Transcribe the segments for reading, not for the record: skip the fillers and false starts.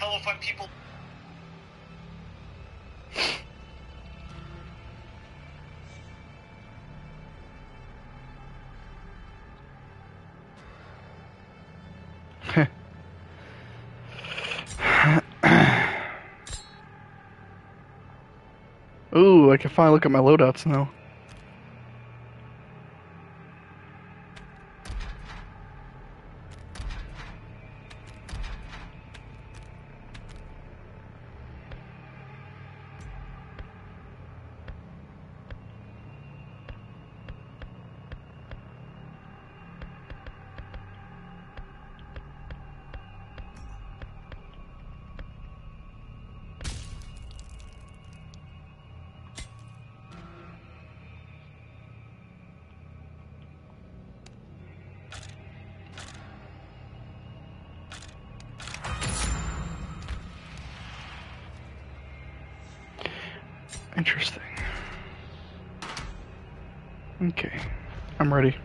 hell if I'm people. Ooh, I can finally look at my loadouts now. Interesting. Okay, I'm ready.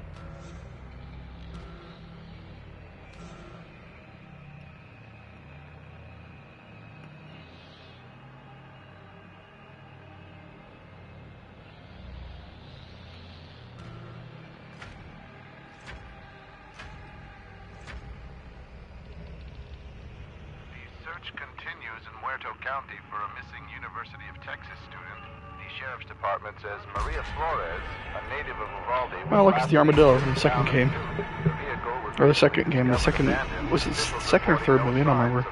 Continues in Muerto County for a missing University of Texas student. The sheriff's department says Maria Flores, a native of Uvalde... Well, look, it's the armadillos in the second game. Or the second game, the second... Was it second or third movie? I don't remember.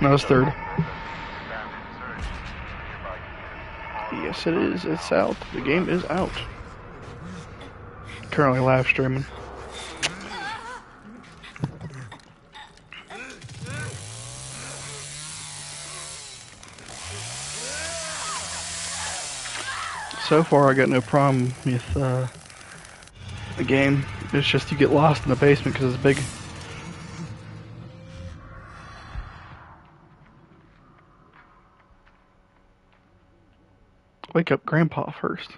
No, it was third. Yes, it is. It's out. The game is out. Currently live streaming. So far, I got no problem with the game. It's just you get lost in the basement because it's big. Wake up Grandpa first.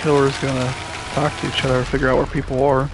Killer's gonna talk to each other, figure out where people are.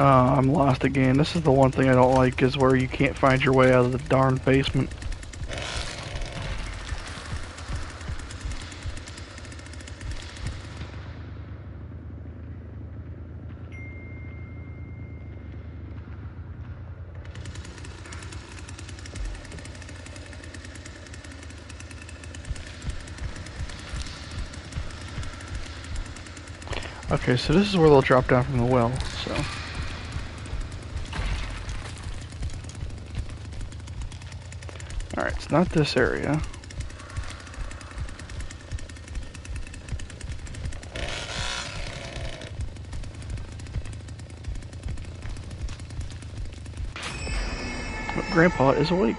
I'm lost again. This is the one thing I don't like, is where you can't find your way out of the darn basement. Okay, so this is where they'll drop down from the well, so... Alright, it's not this area. But Grandpa is awake.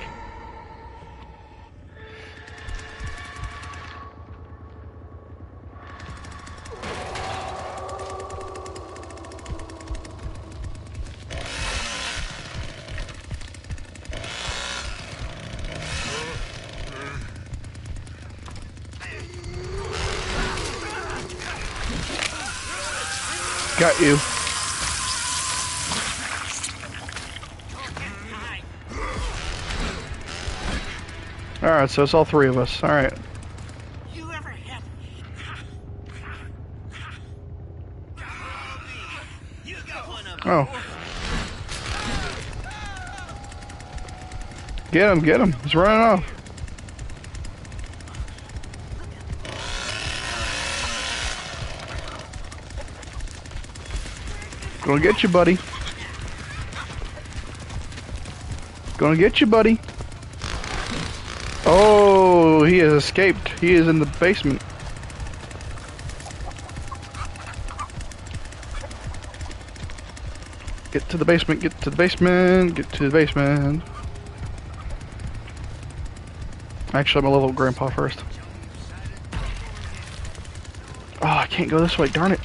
Got you. Alright, so it's all three of us. Alright. You ever had... You got one of them. Oh. Get him, get him. He's running off. Gonna get you, buddy. Gonna get you, buddy. Oh, he has escaped. He is in the basement. Get to the basement, get to the basement, get to the basement. Actually, I'm gonna level up Grandpa first. Oh, I can't go this way, darn it.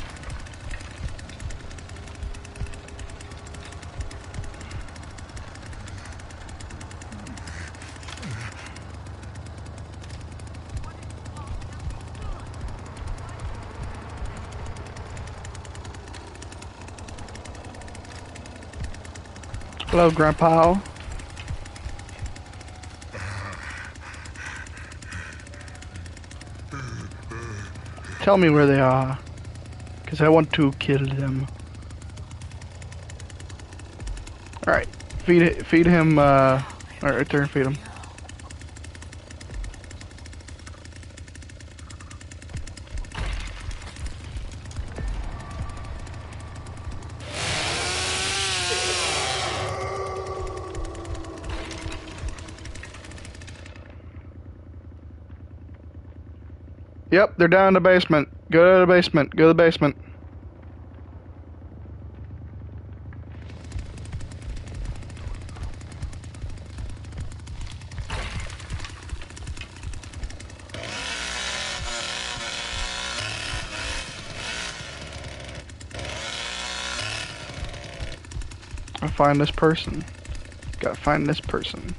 Hello, Grandpa. Tell me where they are, because I want to kill them. Alright, feed him, alright, right there and feed him. Yep, they're down in the basement. Go to the basement. Go to the basement. I find this person. Gotta find this person.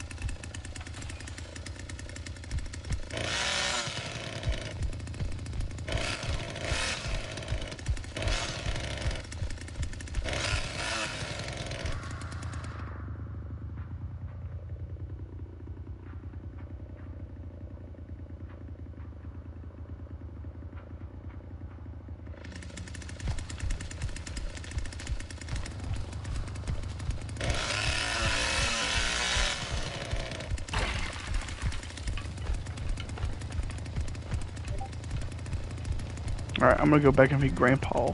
Alright, I'm gonna go back and meet Grandpa.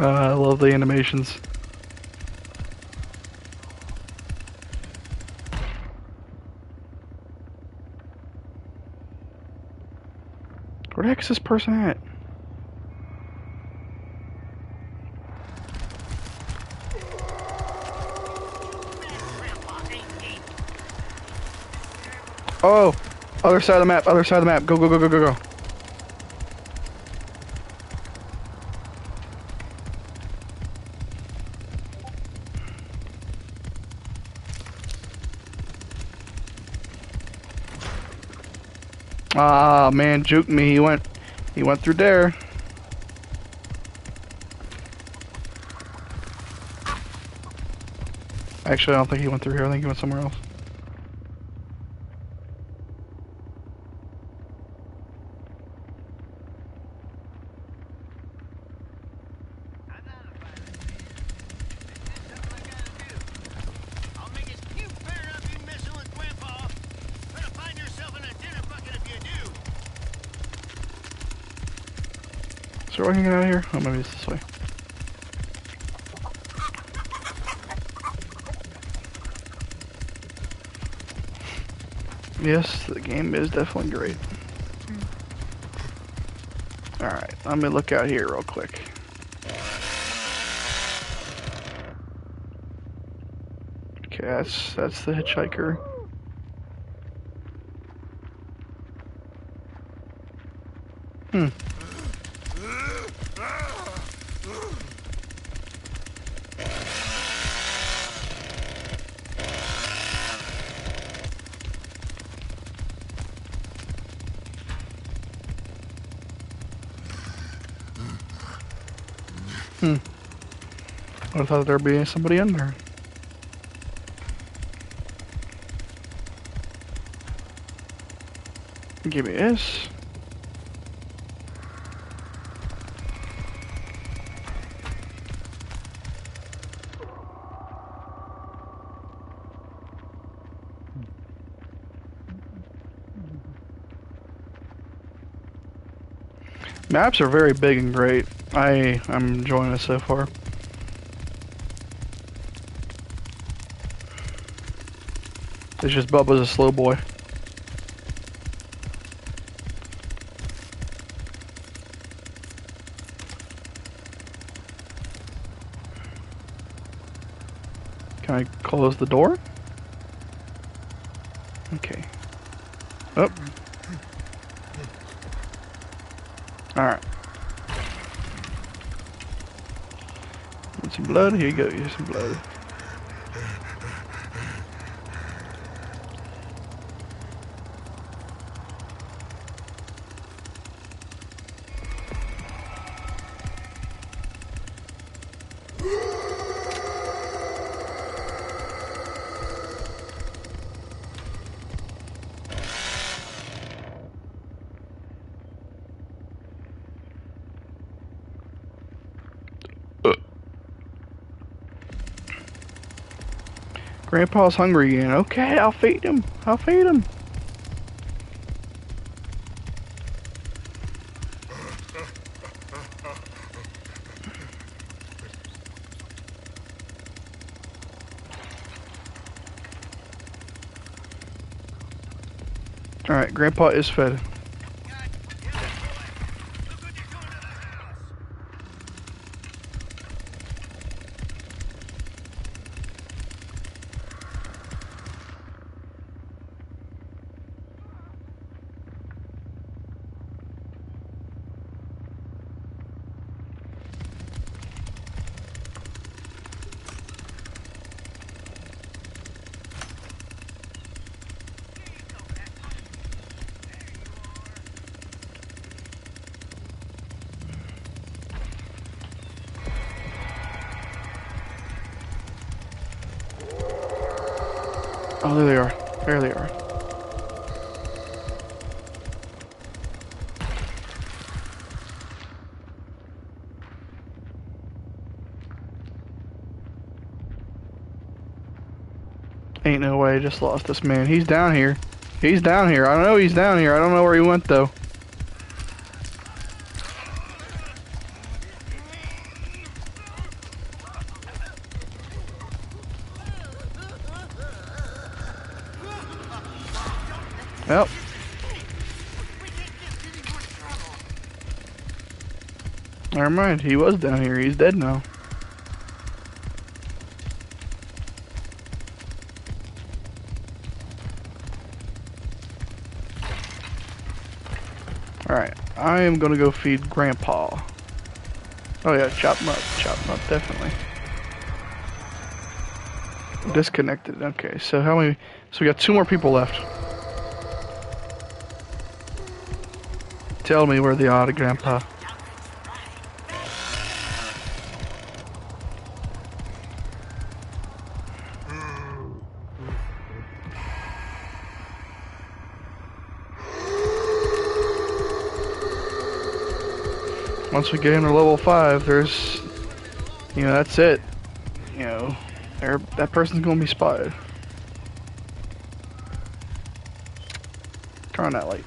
I love the animations. Where the heck is this person at? Oh! Other side of the map, other side of the map. Go, go, go, go, go, go. Ah, man, juked me. He went through there. Actually, I don't think he went through here. I think he went somewhere else. Is there a way I can get out of here? Oh, maybe it's this way. Yes, the game is definitely great. Alright, let me look out here real quick. Okay, that's the Hitchhiker. Hmm. I thought there'd be somebody in there. Give me this. Maps are very big and great. I'm enjoying it so far. It's just Bubba's a slow boy. Can I close the door? Okay. Oh. Alright. Want some blood? Here you go, here's some blood. Grandpa's hungry again. Okay, I'll feed him. I'll feed him. All right, Grandpa is fed. Oh, there they are. There they are. Ain't no way I just lost this man. He's down here. He's down here. I know he's down here. I don't know where he went, though. Yep. Never mind, he was down here, he's dead now. Alright, I am gonna go feed Grandpa. Oh yeah, chop him up, definitely. Disconnected, okay, so how many, so we got two more people left. Tell me where they are, Grandpa. Once we get into level 5, there's, you know, that's it. You know, that person's gonna be spotted. Turn on that light.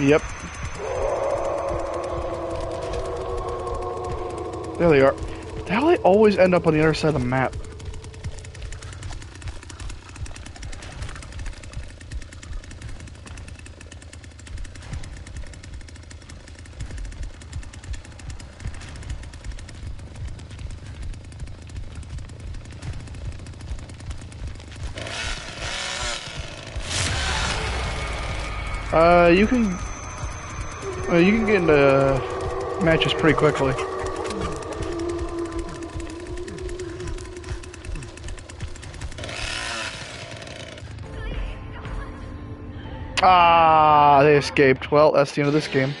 Yep. There they are. How do they always end up on the other side of the map? You can get into matches pretty quickly. Ah, they escaped. Well, that's the end of this game.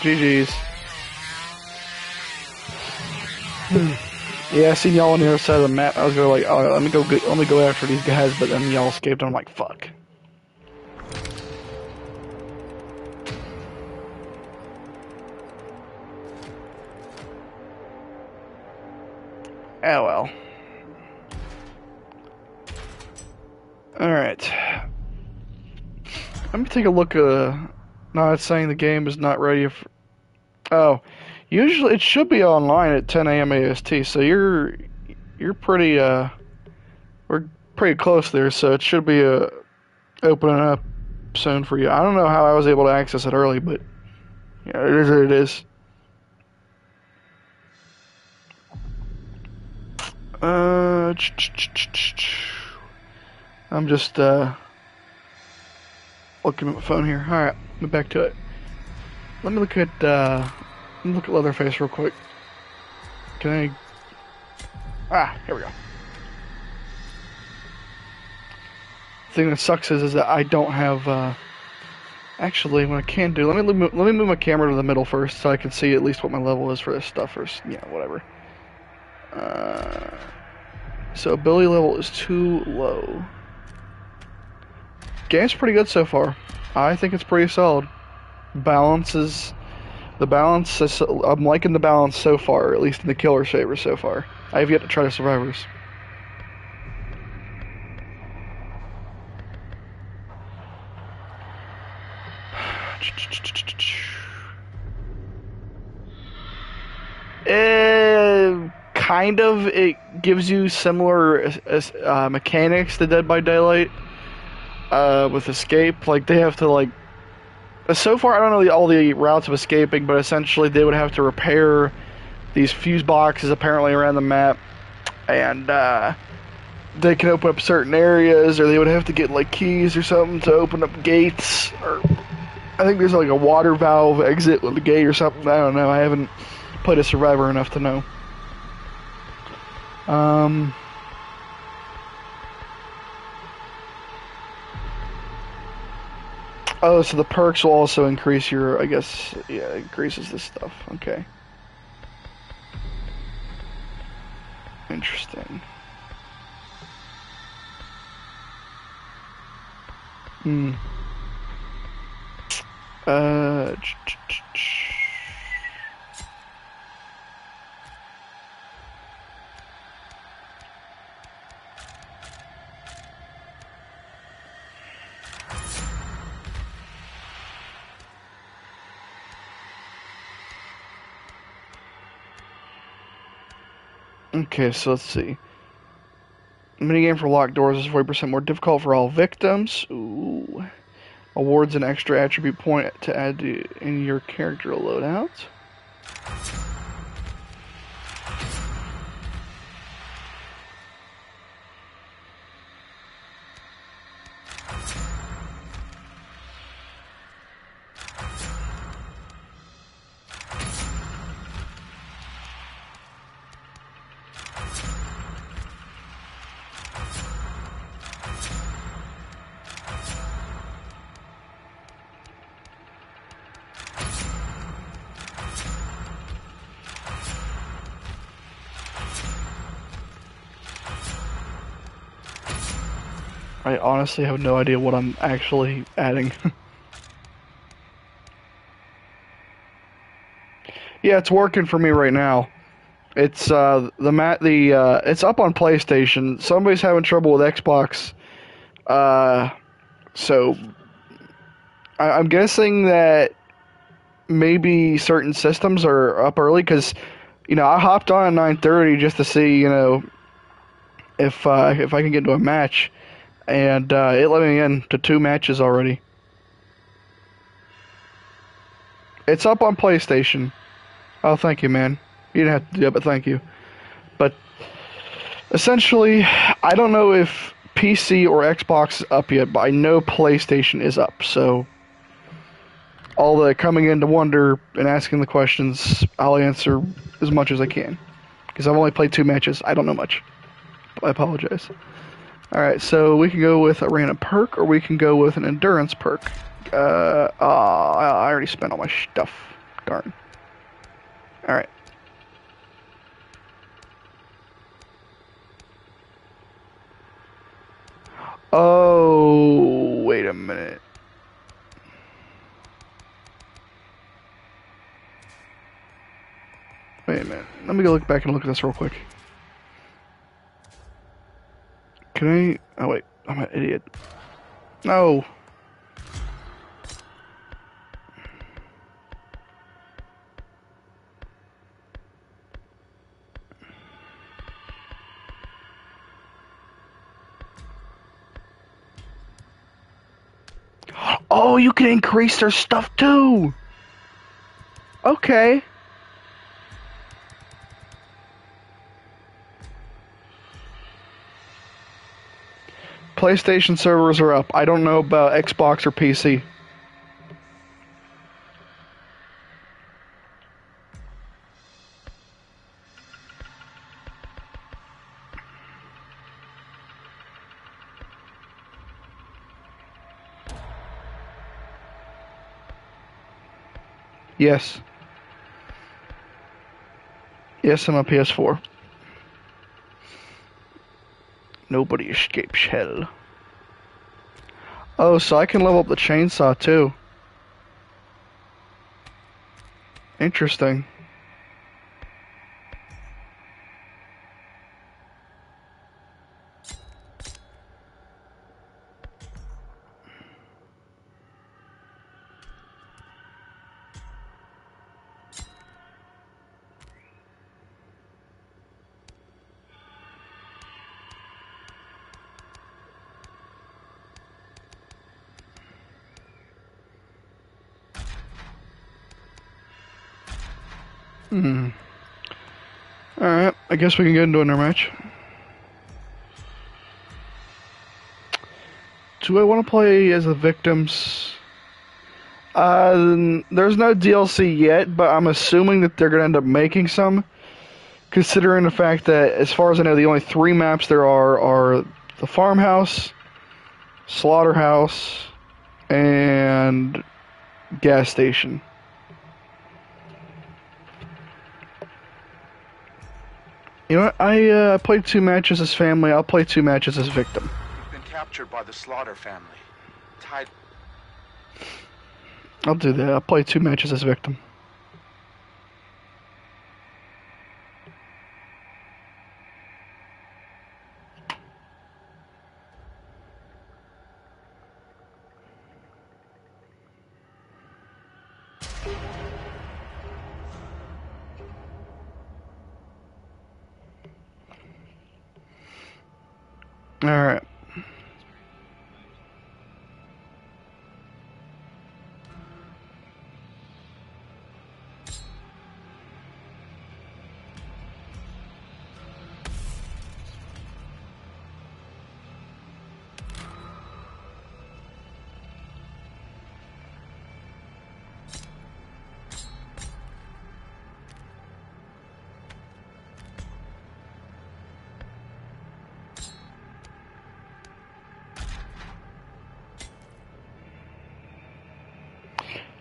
GG's. Yeah, I seen y'all on the other side of the map. I was going like, oh, let me go after these guys, but then y'all escaped. And I'm like, fuck. Oh well. Alright. Let me take a look. No, it's saying the game is not ready for. Oh. Usually, it should be online at 10 a.m. AST, so you're pretty, we're pretty close there, so it should be, opening up soon for you. I don't know how I was able to access it early, but, you know, it is what it is. I'm just, looking at my phone here. Alright, I'm back to it. Let me look at, look at Leatherface real quick. Can I... Ah, here we go. The thing that sucks is that I don't have, Actually, what I can do... Let me move my camera to the middle first so I can see at least what my level is for this stuff first. Yeah, whatever. So, Billy level is too low. Game's pretty good so far. I think it's pretty solid. Balance is... The balance, I'm liking the balance so far, at least in the killer's favor so far. I have yet to try the survivors. Kind of, it gives you similar mechanics to Dead by Daylight with escape. Like, they have to, like, so far, I don't know all the routes of escaping, but essentially they would have to repair these fuse boxes apparently around the map, and they can open up certain areas, or they would have to get like keys or something to open up gates, or I think there's like a water valve exit with a gate or something. I don't know. I haven't played a survivor enough to know. Oh, so the perks will also increase your, I guess, yeah, it increases this stuff. Okay. Interesting. Hmm. Okay, so let's see. Minigame for locked doors is 40% more difficult for all victims. Ooh. Awards an extra attribute point to add to, in your character loadout. I honestly have no idea what I'm actually adding. Yeah, it's working for me right now. It's it's up on PlayStation. Somebody's having trouble with Xbox So I'm guessing that maybe certain systems are up early, because, you know, I hopped on at 9:30 just to see, you know, if I can get into a match, and it let me in to 2 matches already. It's up on PlayStation. Oh, thank you, man. You didn't have to do it, but thank you. But essentially, I don't know if PC or Xbox is up yet, but I know PlayStation is up, so all the coming in to wonder and asking the questions, I'll answer as much as I can, because I've only played 2 matches. I don't know much. I apologize. Alright, so we can go with a random perk, or we can go with an endurance perk. I already spent all my stuff. Darn. Alright. Oh, wait a minute. Wait a minute. Let me go look back and look at this real quick. Can I? Oh, wait. I'm an idiot. No. Oh, you can increase their stuff too. Okay. PlayStation servers are up. I don't know about Xbox or PC. Yes. Yes, I'm on PS4. Nobody escapes hell. Oh, so I can level up the chainsaw too. Interesting. Alright, I guess we can get into another match. Do I want to play as the victims? There's no DLC yet, but I'm assuming that they're going to end up making some, considering the fact that, as far as I know, the only 3 maps there are the farmhouse, slaughterhouse, and gas station. You know what? I played 2 matches as family. I'll play 2 matches as victim. We've been captured by the Slaughter family. Tied. I'll do that. I'll play 2 matches as victim. Alright.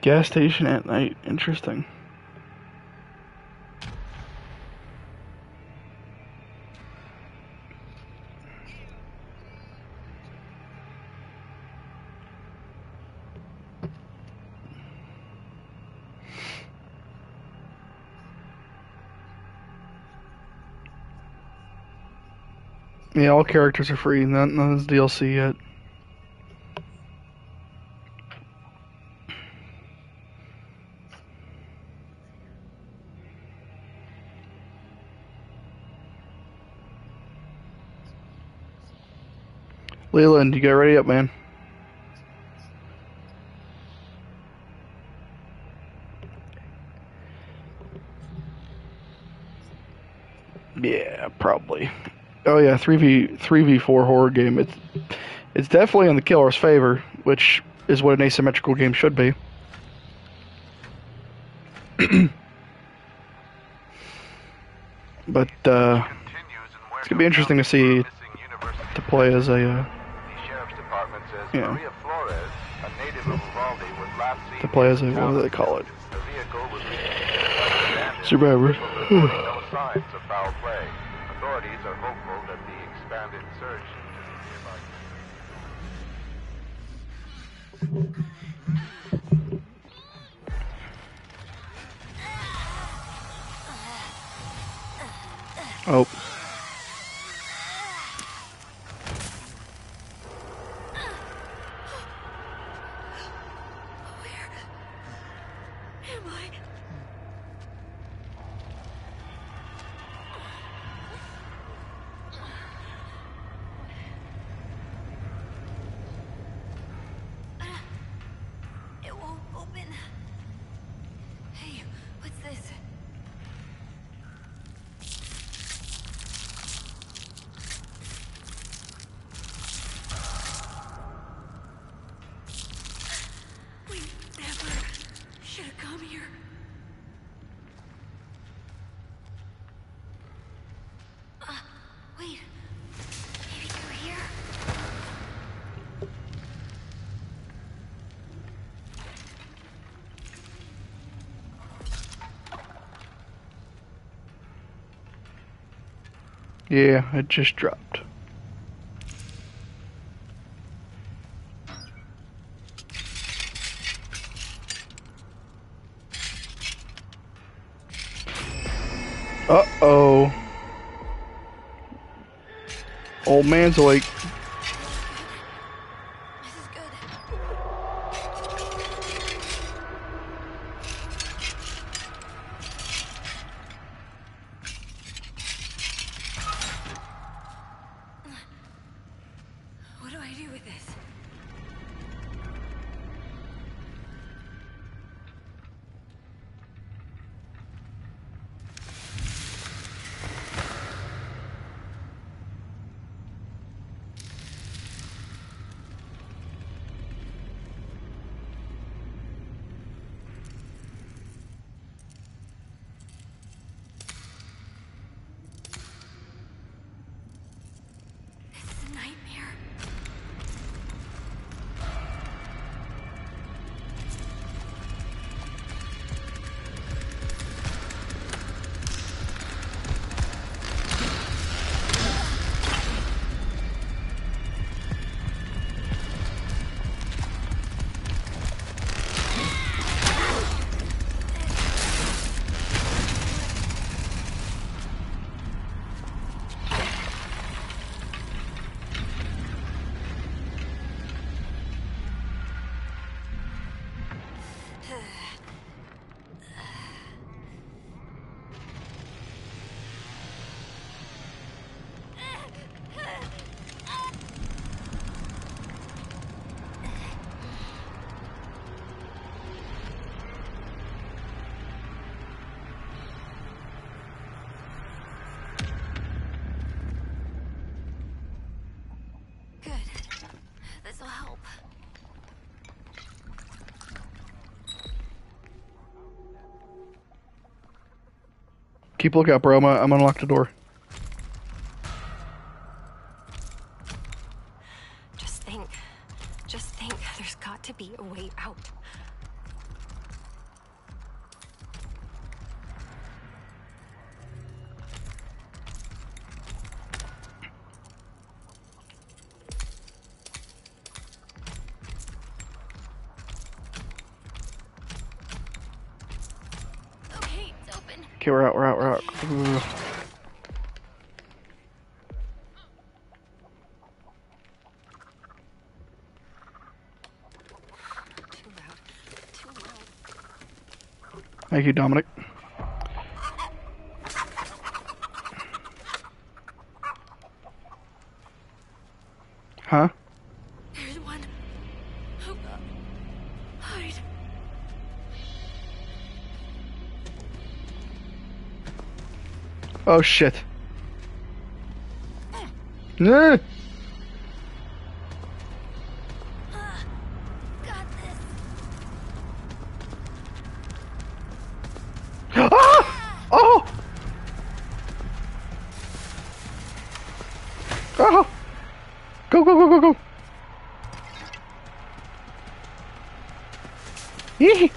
Gas station at night. Interesting. Yeah, all characters are free. Nothing's DLC yet. Leland, you got ready up, man. Yeah, probably. Oh yeah, 3v4 horror game. It's definitely in the killer's favor, which is what an asymmetrical game should be. But it's gonna be interesting to see to play as a. The sheriff's department says Maria Flores, a native of Uvalde, was last seen to play as a what do they call it? Survivor. Authorities are hopeful that the expanded search into the nearby. Oh. Where am I? Yeah, it just dropped. Uh-oh. Old man's like... Keep a lookout, bro. I'm unlocked the door. Just think, there's got to be a way out. Okay, we're out. Too loud. Thank you, Dominic. Huh? Oh shit. Got this. Ah! Oh! Oh! Go, go, go, go, go! Yee!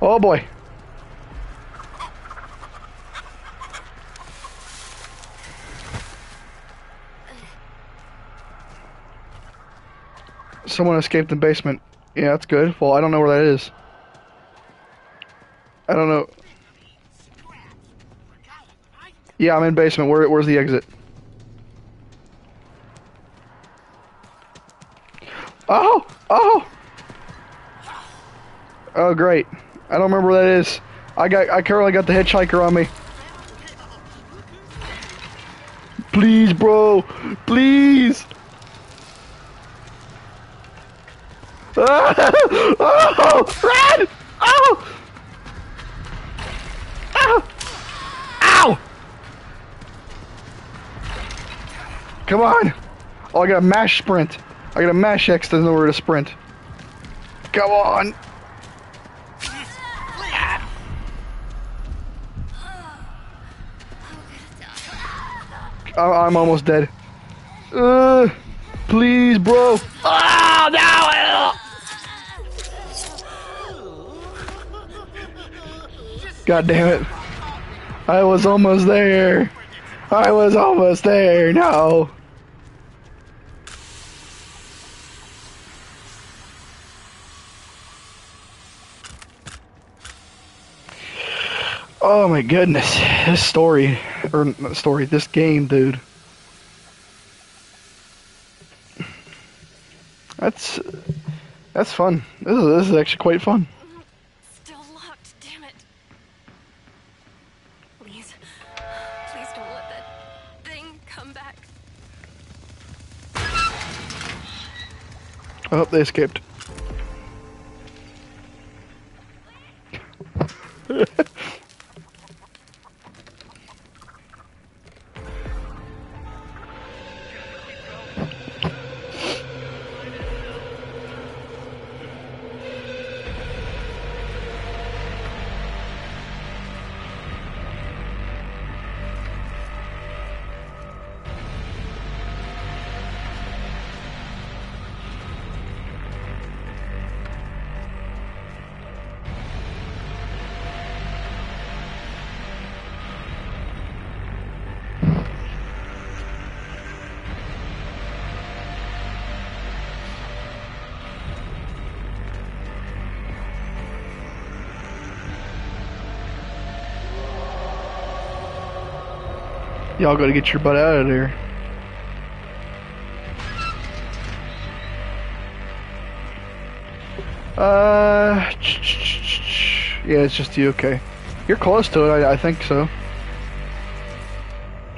Oh boy! Someone escaped the basement. Yeah, that's good. Well, I don't know where that is. I don't know. Yeah, I'm in basement. Where's the exit? Oh! Oh! Oh, great. I don't remember where that is. I currently got the hitchhiker on me. Please, bro! Please! Oh! Run! Oh! Ow! Ow! Come on! Oh, I got a mash sprint. I got a mash X to know where to sprint. Come on! I'm almost dead. Please, bro. Oh, no! God damn it. I was almost there. I was almost there. No. Oh my goodness, this story, or not story, this game, dude. That's fun. This is actually quite fun. Still locked, damn it. Please don't let that thing come back. I hope they escaped. Y'all gotta get your butt out of there. Yeah, it's just you, okay. You're close to it, I think so.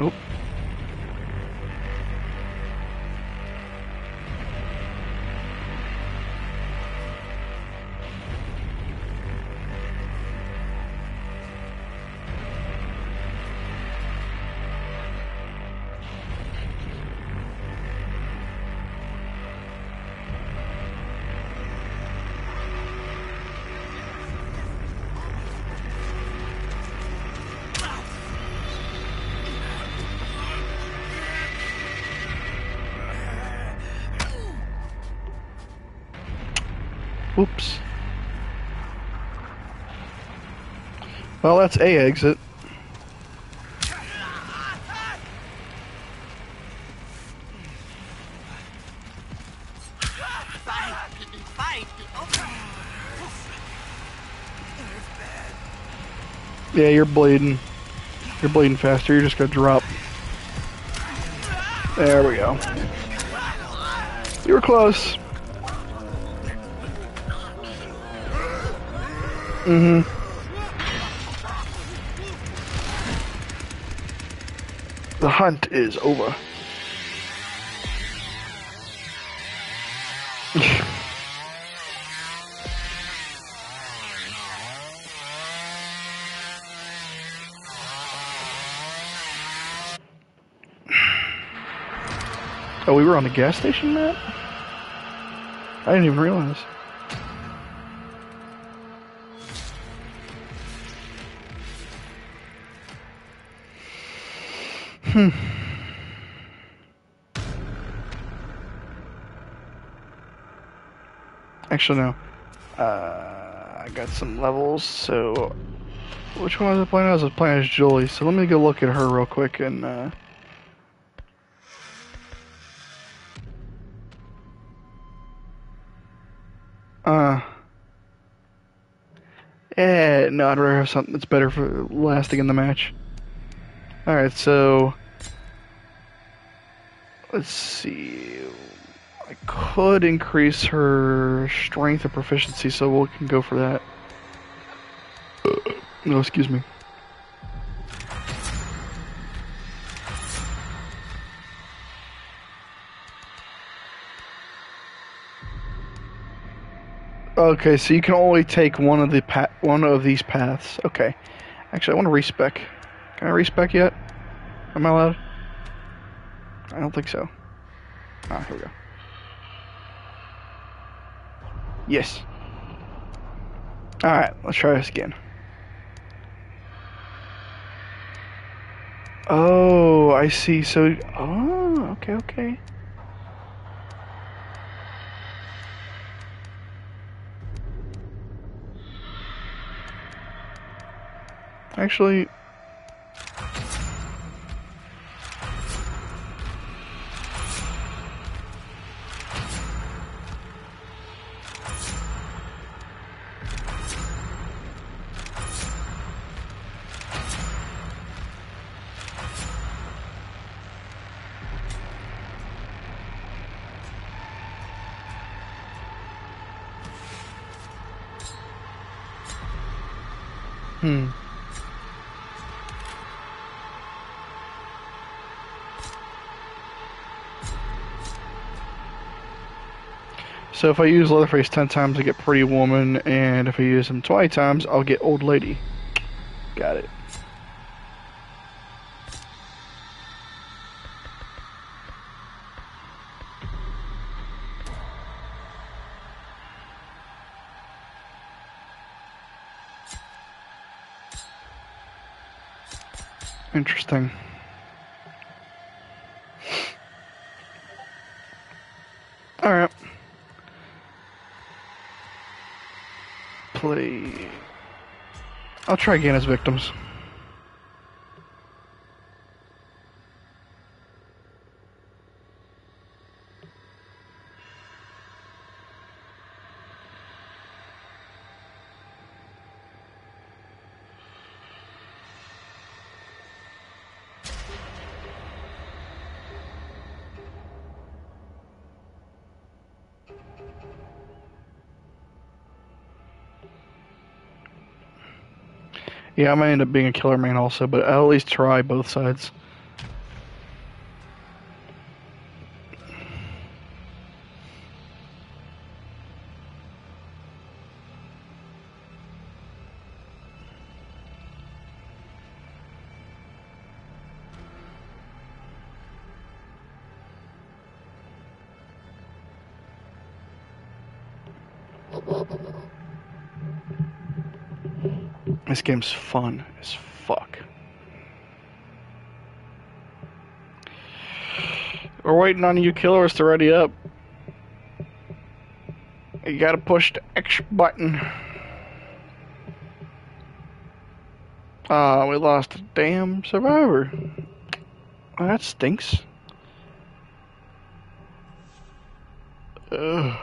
Oop. Oops. Well, that's an exit. Yeah, you're bleeding. You're bleeding faster. You're just gonna drop. There we go. You were close. The hunt is over. Oh, we were on the gas station map? I didn't even realize. Hmm. Actually, no. I got some levels, so... Which one was I playing? I was playing as Julie, so let me go look at her real quick and, yeah, no, I'd rather have something that's better for lasting in the match. Alright, so... Let's see... I could increase her strength and proficiency, so we can go for that. No, excuse me. Okay, so you can only take one of these paths. Okay. Actually, I want to respec. Can I respec yet? Am I allowed? I don't think so. Ah, here we go. Yes. Alright, let's try this again. Oh, I see. So, oh, okay, okay. Actually, so if I use Leatherface 10 times, I get Pretty Woman, and if I use him 20 times, I'll get Old Lady. Got it. Interesting. All right. I'll try again as victims. Yeah, I might end up being a killer man also, but I'll at least try both sides. This game's fun as fuck. We're waiting on you killers to ready up. You gotta push the X button. Ah, we lost a damn survivor. Oh, that stinks. Ugh.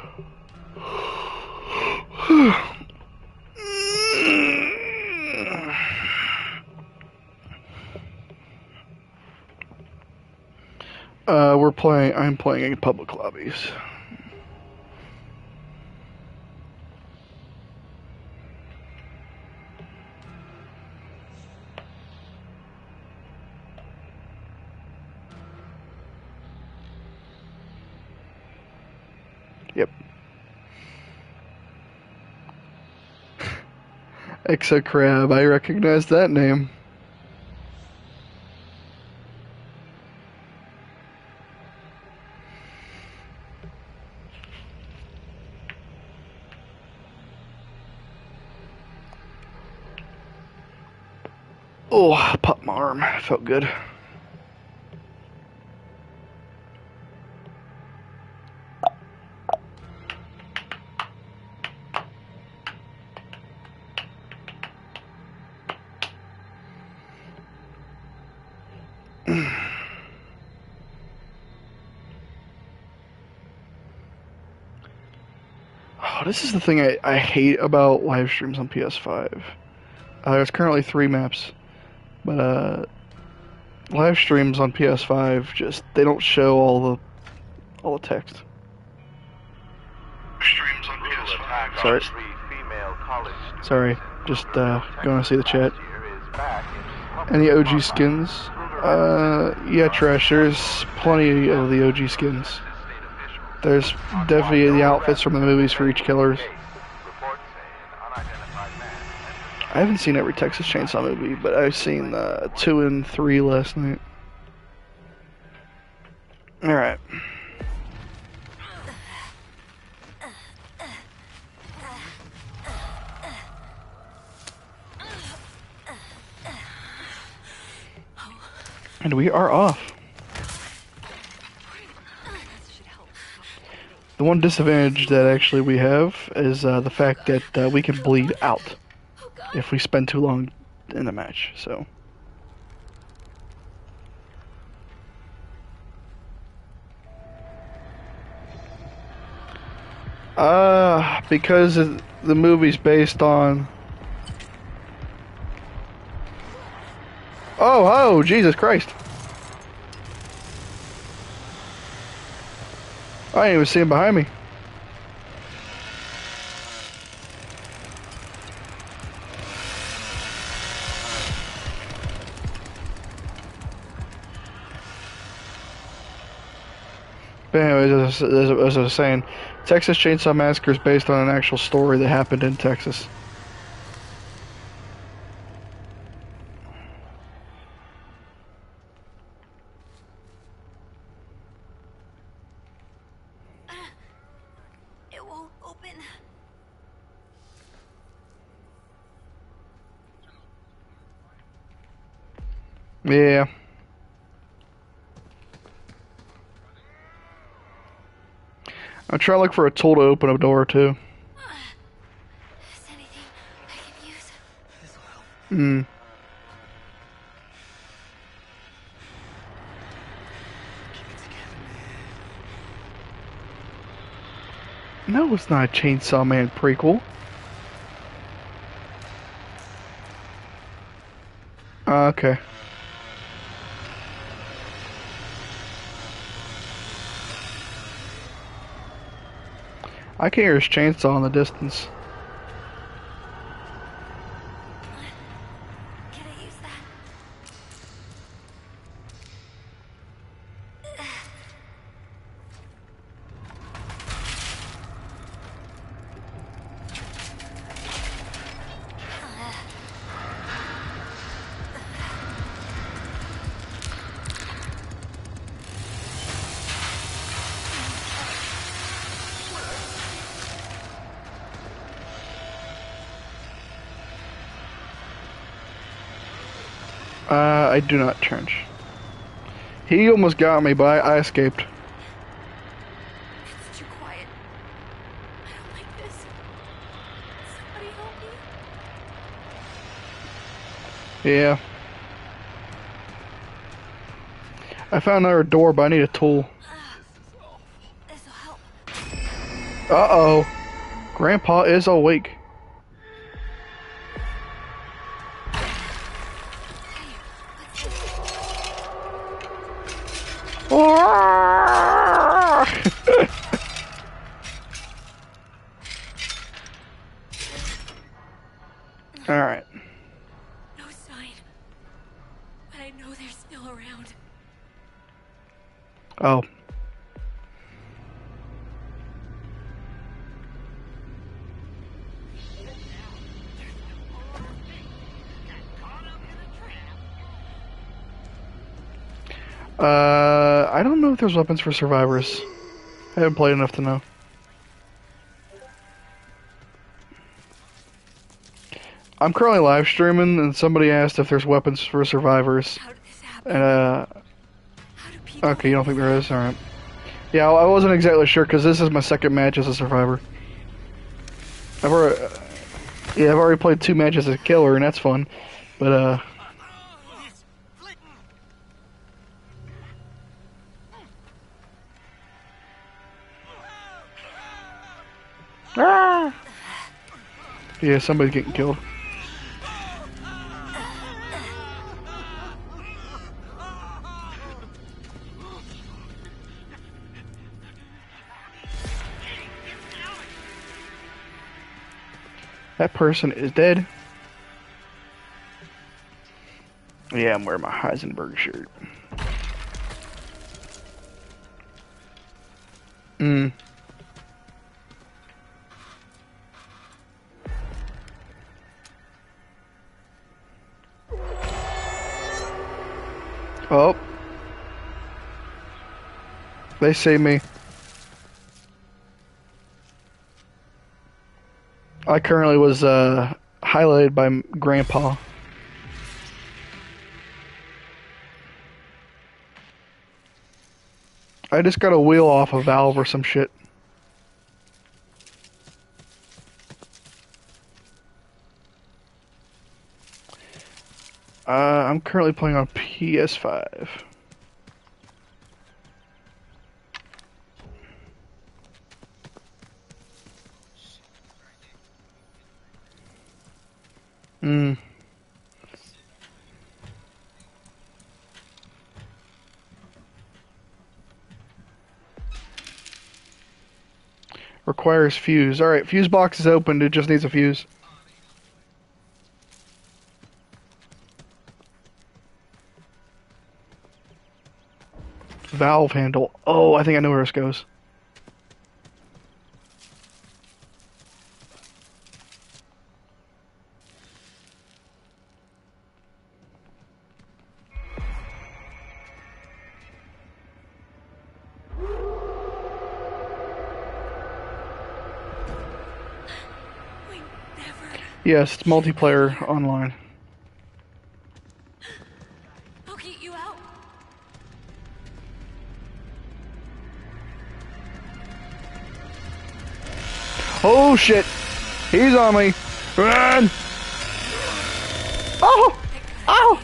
I'm playing in public lobbies. Yep. Exocrab, I recognize that name. Oh, I popped my arm. It felt good. This is the thing I hate about live streams on PS5. There's currently 3 maps, but live streams on PS5 just they don't show all the text. Streams on PS5. Sorry. Sorry. Just going to see the chat. Any OG skins? Yeah, Trash. There's plenty of the OG skins. There's definitely the outfits from the movies for each killer. I haven't seen every Texas Chain Saw movie, but I've seen 2 and 3 last night. Alright. And we are off. The one disadvantage that actually we have is the fact that we can bleed out if we spend too long in the match, so. Because the movie's based on... Oh, Jesus Christ. I didn't even see him behind me. But anyways, as I was saying, Texas Chainsaw Massacre is based on an actual story that happened in Texas. Yeah. I'm trying to look for a tool to open a door too. Is there anything I can use? This will help. No, it's not a Chainsaw Man prequel. Okay. I can hear his chainsaw in the distance. Can I use that? I do not trench. He almost got me, but I escaped. It's too quiet. I don't like this. Somebody help me. Yeah. I found another door, but I need a tool. This will help. Uh-oh. Grandpa is awake. Alright. No sign. But I know they're still around. Oh. I don't know if there's weapons for survivors. I haven't played enough to know. I'm currently live streaming, and somebody asked if there's weapons for survivors. How did this happen? And, okay, you don't think there is? Alright. Yeah, I wasn't exactly sure, because this is my second match as a survivor. I've already played 2 matches as a killer, and that's fun. But, ah! Yeah, somebody's getting killed. That person is dead. Yeah, I'm wearing my Heisenberg shirt. Mm. Oh. They see me. I currently was highlighted by Grandpa. I just got a wheel off a valve or some shit. I'm currently playing on PS5. Mm. Requires fuse. Alright, fuse box is opened, it just needs a fuse. Valve handle. Oh, I think I know where this goes. Yes, it's multiplayer online. Okay, you out. Oh shit! He's on me. Run! Oh! Ow!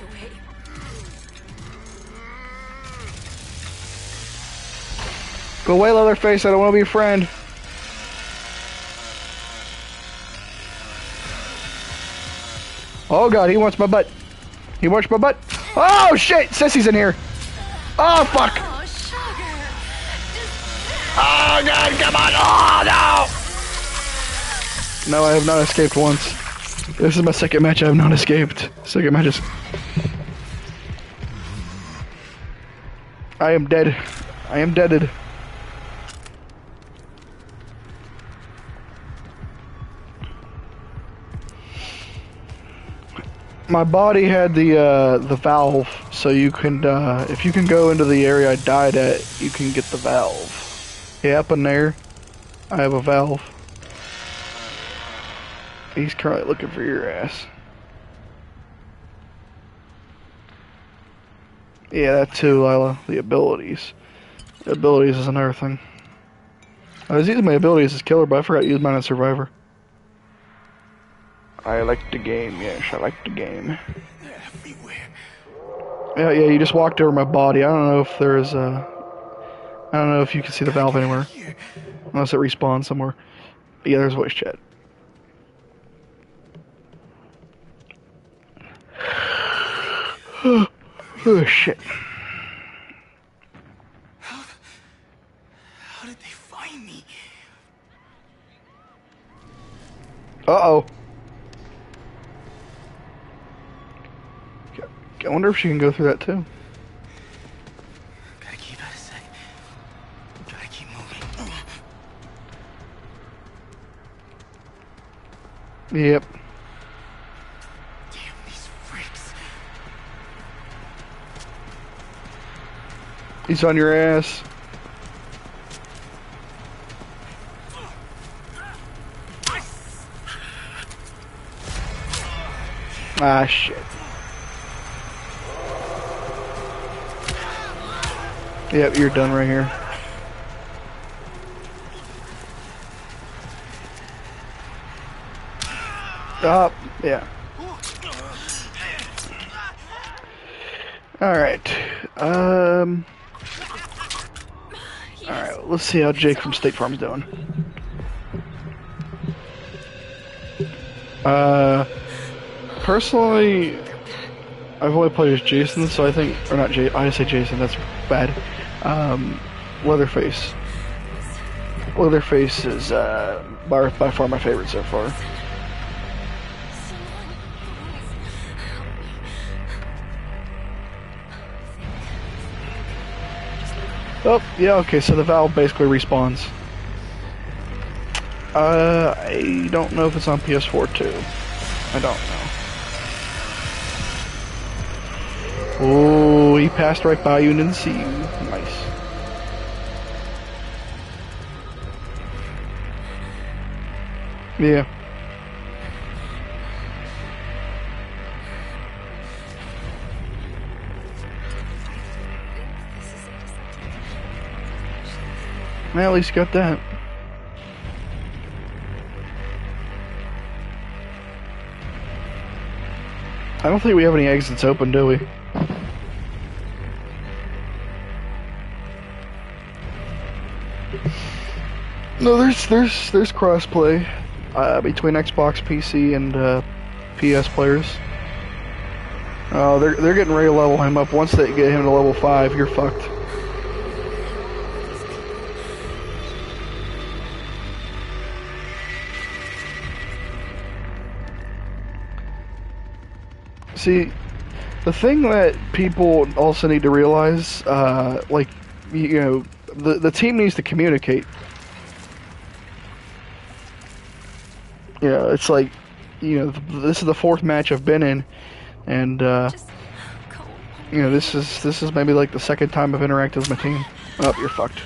Go away, Leatherface. I don't want to be a friend. Oh god, he wants my butt. He wants my butt. Oh shit, Sissy's in here. Oh fuck. Oh god, come on. Oh no. No, I have not escaped once. This is my second match I have not escaped. Second matches. I am dead. I am deaded. My body had the valve, so you can if you can go into the area I died at, you can get the valve. Yeah, up in there, I have a valve. He's currently looking for your ass. Yeah, that too, Lila. The abilities. The abilities is another thing. I was using my abilities as killer, but I forgot to use mine as survivor. I like the game, yes, I like the game. Yeah, you just walked over my body. I don't know if there's a... I don't know if you can see the valve anywhere. Unless it respawns somewhere. But yeah, there's voice chat. Oh, shit. How did they find me? Uh-oh. I wonder if she can go through that too. Gotta keep out of sight. Gotta keep moving. Yep. Damn these freaks. He's on your ass. Ah, shit. Yep, you're done right here. Stop. Yeah. Alright. Alright, let's see how Jake from State Farm's doing. Personally, I've only played as Jason, so I think, or not Jason, I say Jason, that's bad. Leatherface. Leatherface is, by far my favorite so far. Oh, yeah, okay, so the valve basically respawns. I don't know if it's on PS4 too. I don't know. Oh, he passed right by you and didn't see you. Nice. Yeah. Well, at least you got that. I don't think we have any exits open, do we? No, there's crossplay between Xbox, PC, and PS players. Oh, they're getting ready to level him up. Once they get him to level 5, you're fucked. See, the thing that people also need to realize, like, you know, the team needs to communicate. You know, it's like, you know, this is the 4th match I've been in, and, you know, this is maybe like the 2nd time I've interacted with my team. Oh, you're fucked.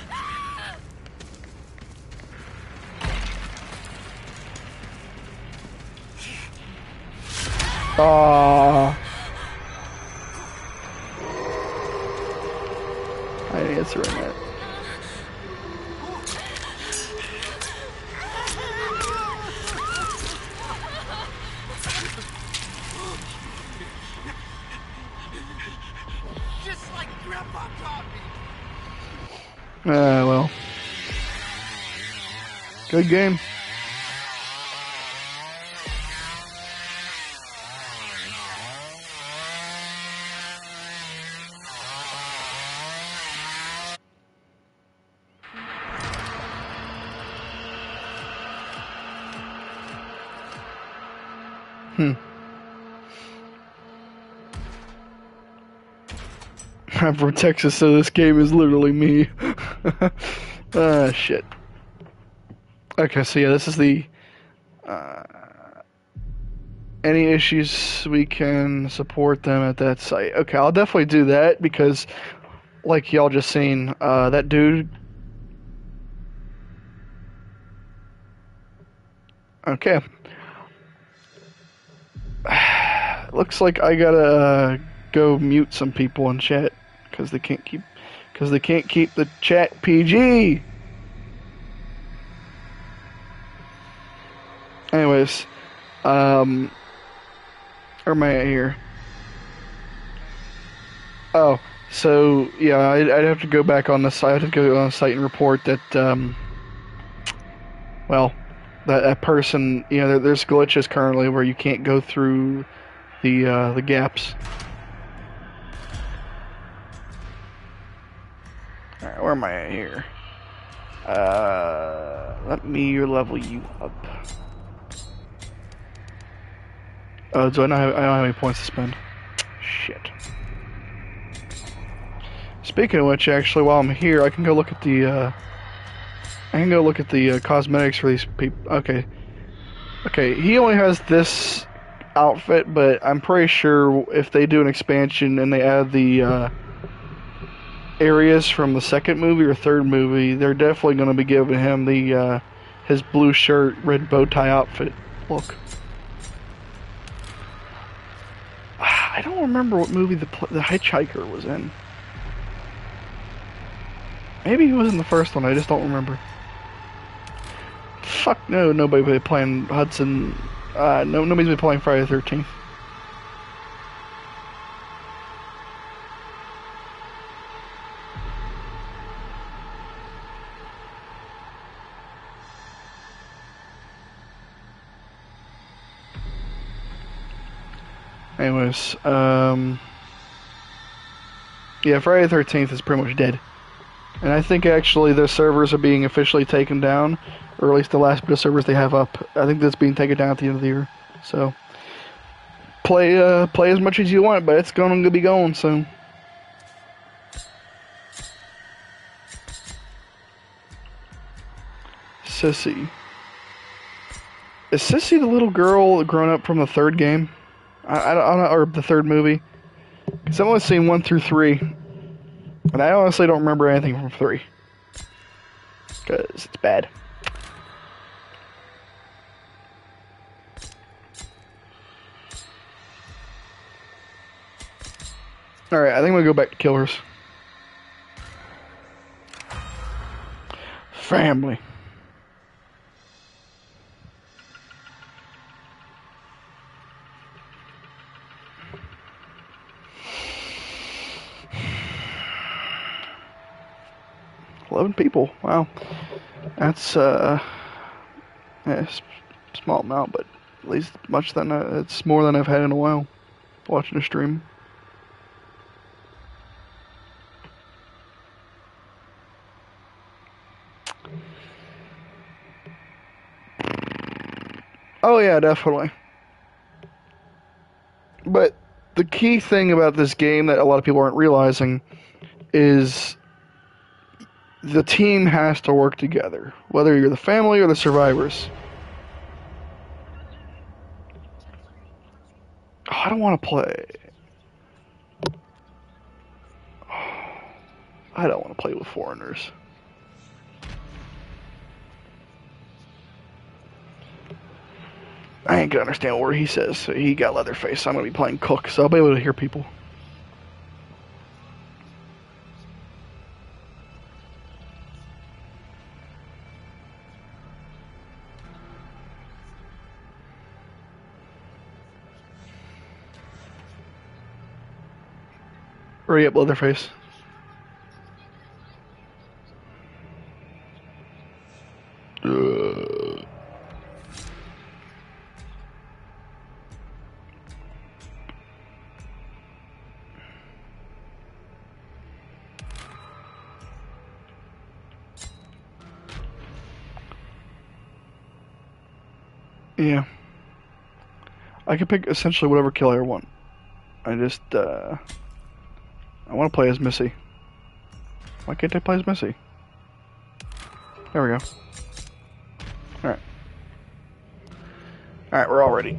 I ain't answering that. Just like Grandpa taught me. Well. Good game. I'm from Texas, so this game is literally me. Shit. Okay, so yeah, this is the... any issues, we can support them at that site. Okay, I'll definitely do that, because, like y'all just seen, that dude... Okay. Looks like I gotta go mute some people in chat. Because they can't keep the chat PG. Anyways, where am I at here? Oh, so yeah, I'd have to go back on the site. I'd have to go on the site and report that. Well, that person, you know, there's glitches currently where you can't go through the gaps. Alright, where am I at here? Let me level you up. Oh, do I don't have any points to spend. Shit. Speaking of which, actually, while I'm here, I can go look at the, cosmetics for these people. Okay. Okay, he only has this outfit, but I'm pretty sure if they do an expansion and they add the, areas from the 2nd movie or 3rd movie, they're definitely going to be giving him the his blue shirt, red bow tie outfit look. I don't remember what movie the Hitchhiker was in. Maybe he was in the first one, I just don't remember. Fuck no, nobody's been playing Hudson, nobody's been playing Friday the 13th. Anyways, yeah, Friday the 13th is pretty much dead. And I think actually their servers are being officially taken down, or at least the last bit of servers they have up. I think that's being taken down at the end of the year. So, play as much as you want, but it's going to be going soon. Sissy. Is Sissy the little girl grown up from the third game? I don't know, or the third movie. Because I've only seen 1 through 3. And I honestly don't remember anything from 3. Because it's bad. Alright, I think we'll go back to Killers. Family. People, wow, that's yeah, small amount, but at least much than it's more than I've had in a while watching a stream. Oh yeah, definitely. But the key thing about this game that a lot of people aren't realizing is the team has to work together, whether you're the family or the survivors. Oh, I don't want to play. Oh, I don't want to play with foreigners. I ain't gonna understand what word he says. So he got Leatherface. So I'm gonna be playing Cook, so I'll be able to hear people. Hurry up, Leatherface. Yeah. I can pick essentially whatever kill I want. I just, I want to play as Missy. Why can't I play as Missy? There we go. Alright. Alright, we're all ready.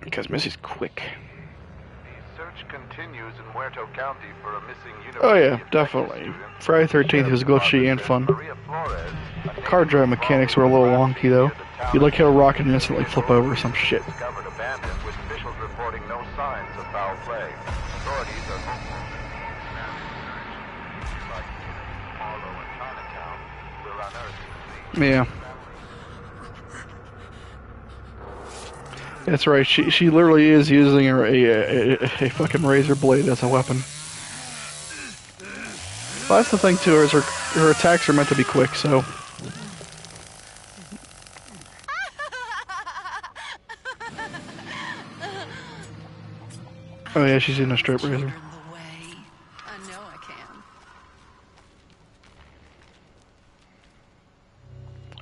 Because Missy's quick. The search continues in Muerto County for a missing university. Oh yeah, definitely. Friday 13th was glitchy and fun. Car drive mechanics were a little wonky though. You'd like hit a rocket and instantly flip over or some shit. Yeah. That's right, she literally is using a fucking razor blade as a weapon. Well, that's the thing too, is her attacks are meant to be quick, so... Oh yeah, she's using a strip razor.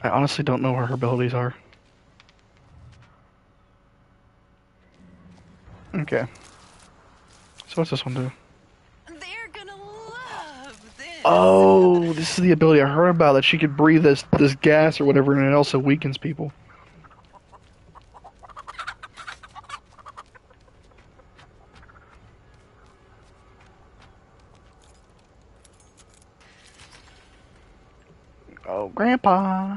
I honestly don't know what her abilities are. Okay. So what's this one do? They're gonna love this. Oh, this is the ability I heard about, that she could breathe this gas or whatever, and it also weakens people. Oh, Grandpa.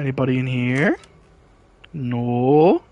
Anybody in here? No.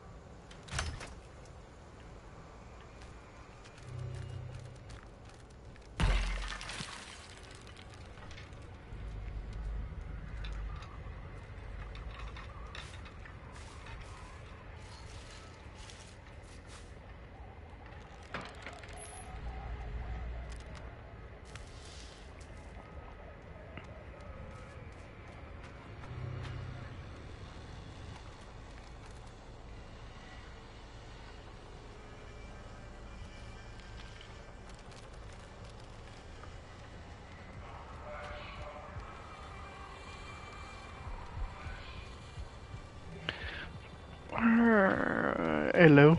Hello.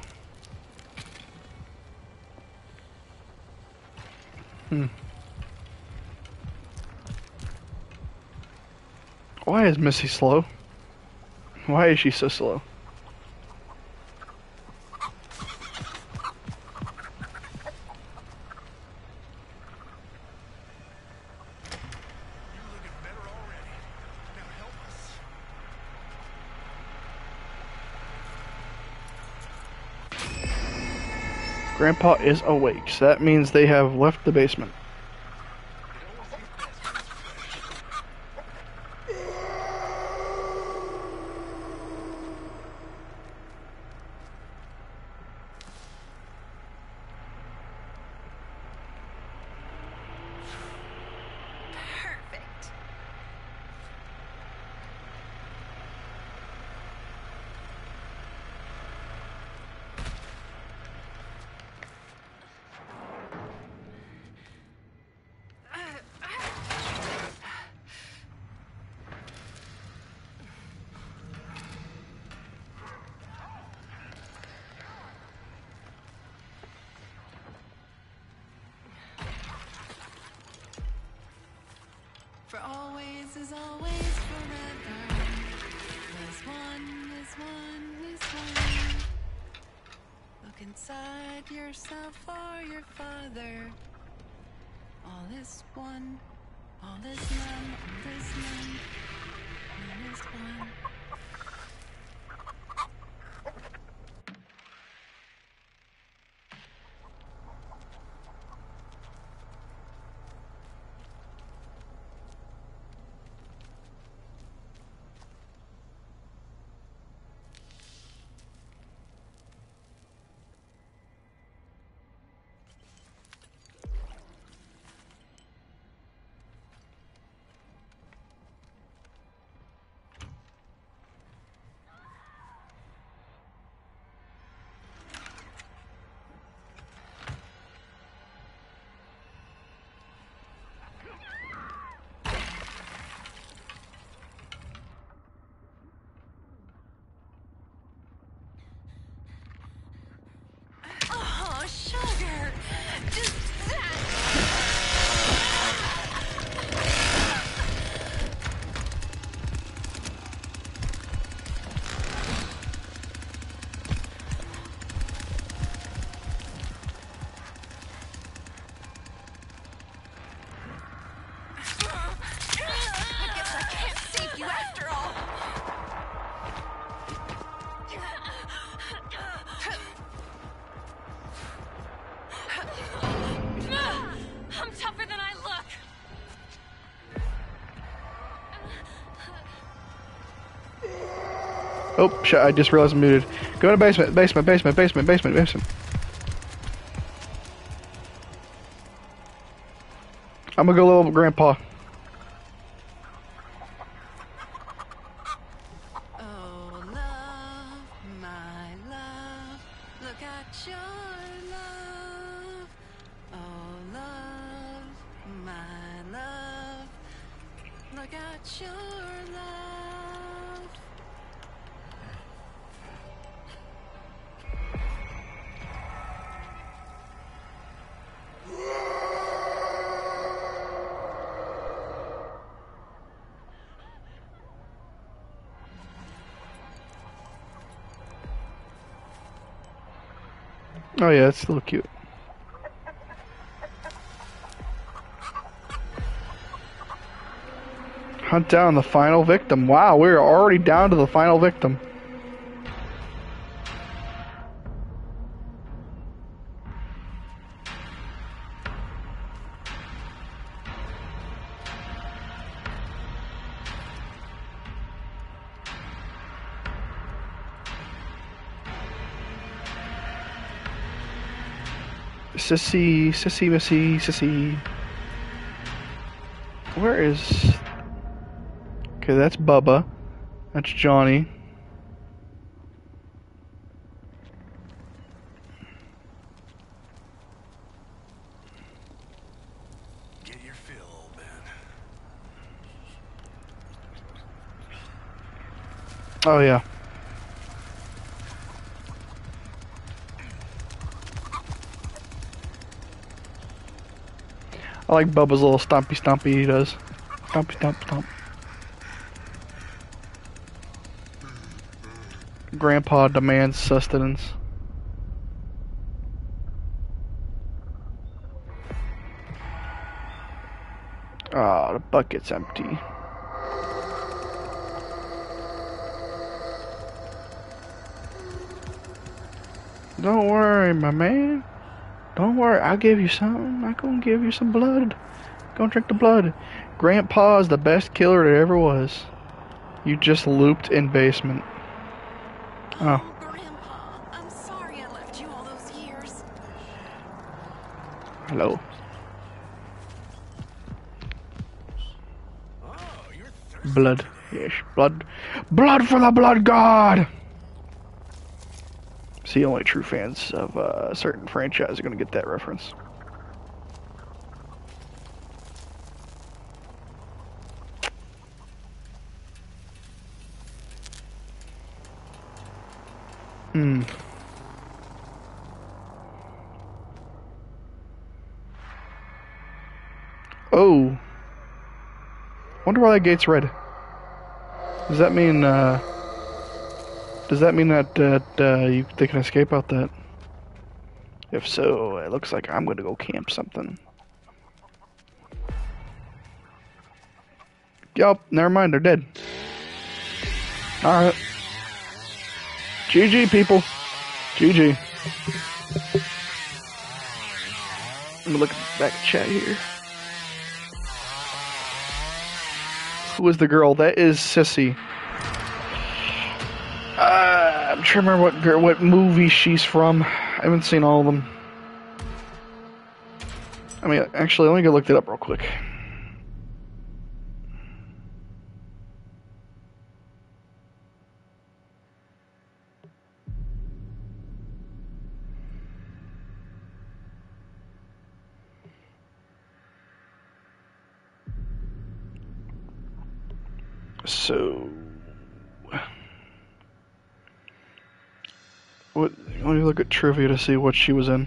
Why is Missy slow? Why is she so slow? Grandpa is awake, so that means they have left the basement. For always is always forever. There's one, there's one, there's one. Look inside yourself or your father. All is one, all is none, all is none, all is one. Oh, shit, I just realized I'm muted. Go to basement, basement, basement, basement, basement, basement. I'm gonna go level up Grandpa. Oh yeah, it's still cute. Hunt down the final victim. Wow, we're already down to the final victim. Sissy, Sissy, Missy, Sissy. Where is... Okay, that's Bubba. That's Johnny. Get your fill, old man. Oh, yeah. I like Bubba's little stompy he does. Stompy stomp stomp. Grandpa demands sustenance. Ah, oh, the bucket's empty. Don't worry, my man. Don't worry, I'll give you something. I'm gonna give you some blood. Go drink the blood. Grandpa's the best killer there ever was. You just looped in basement. Oh. Grandpa, I'm sorry I left you all those years. Hello. Oh, you're thirsty. Blood. Yes, blood. Blood for the blood god! See, only true fans of a certain franchise are going to get that reference. Hmm. Oh. Wonder why that gate's red. Does that mean, they can escape out that? If so, it looks like I'm gonna go camp something. Yup, never mind, they're dead. Alright. GG, people. GG. Let me look at the back chat here. Who is the girl? That is Sissy. I'm trying to remember what movie she's from. I haven't seen all of them. I mean, actually, let me go look that up real quick. So... What, let me look at trivia to see what she was in.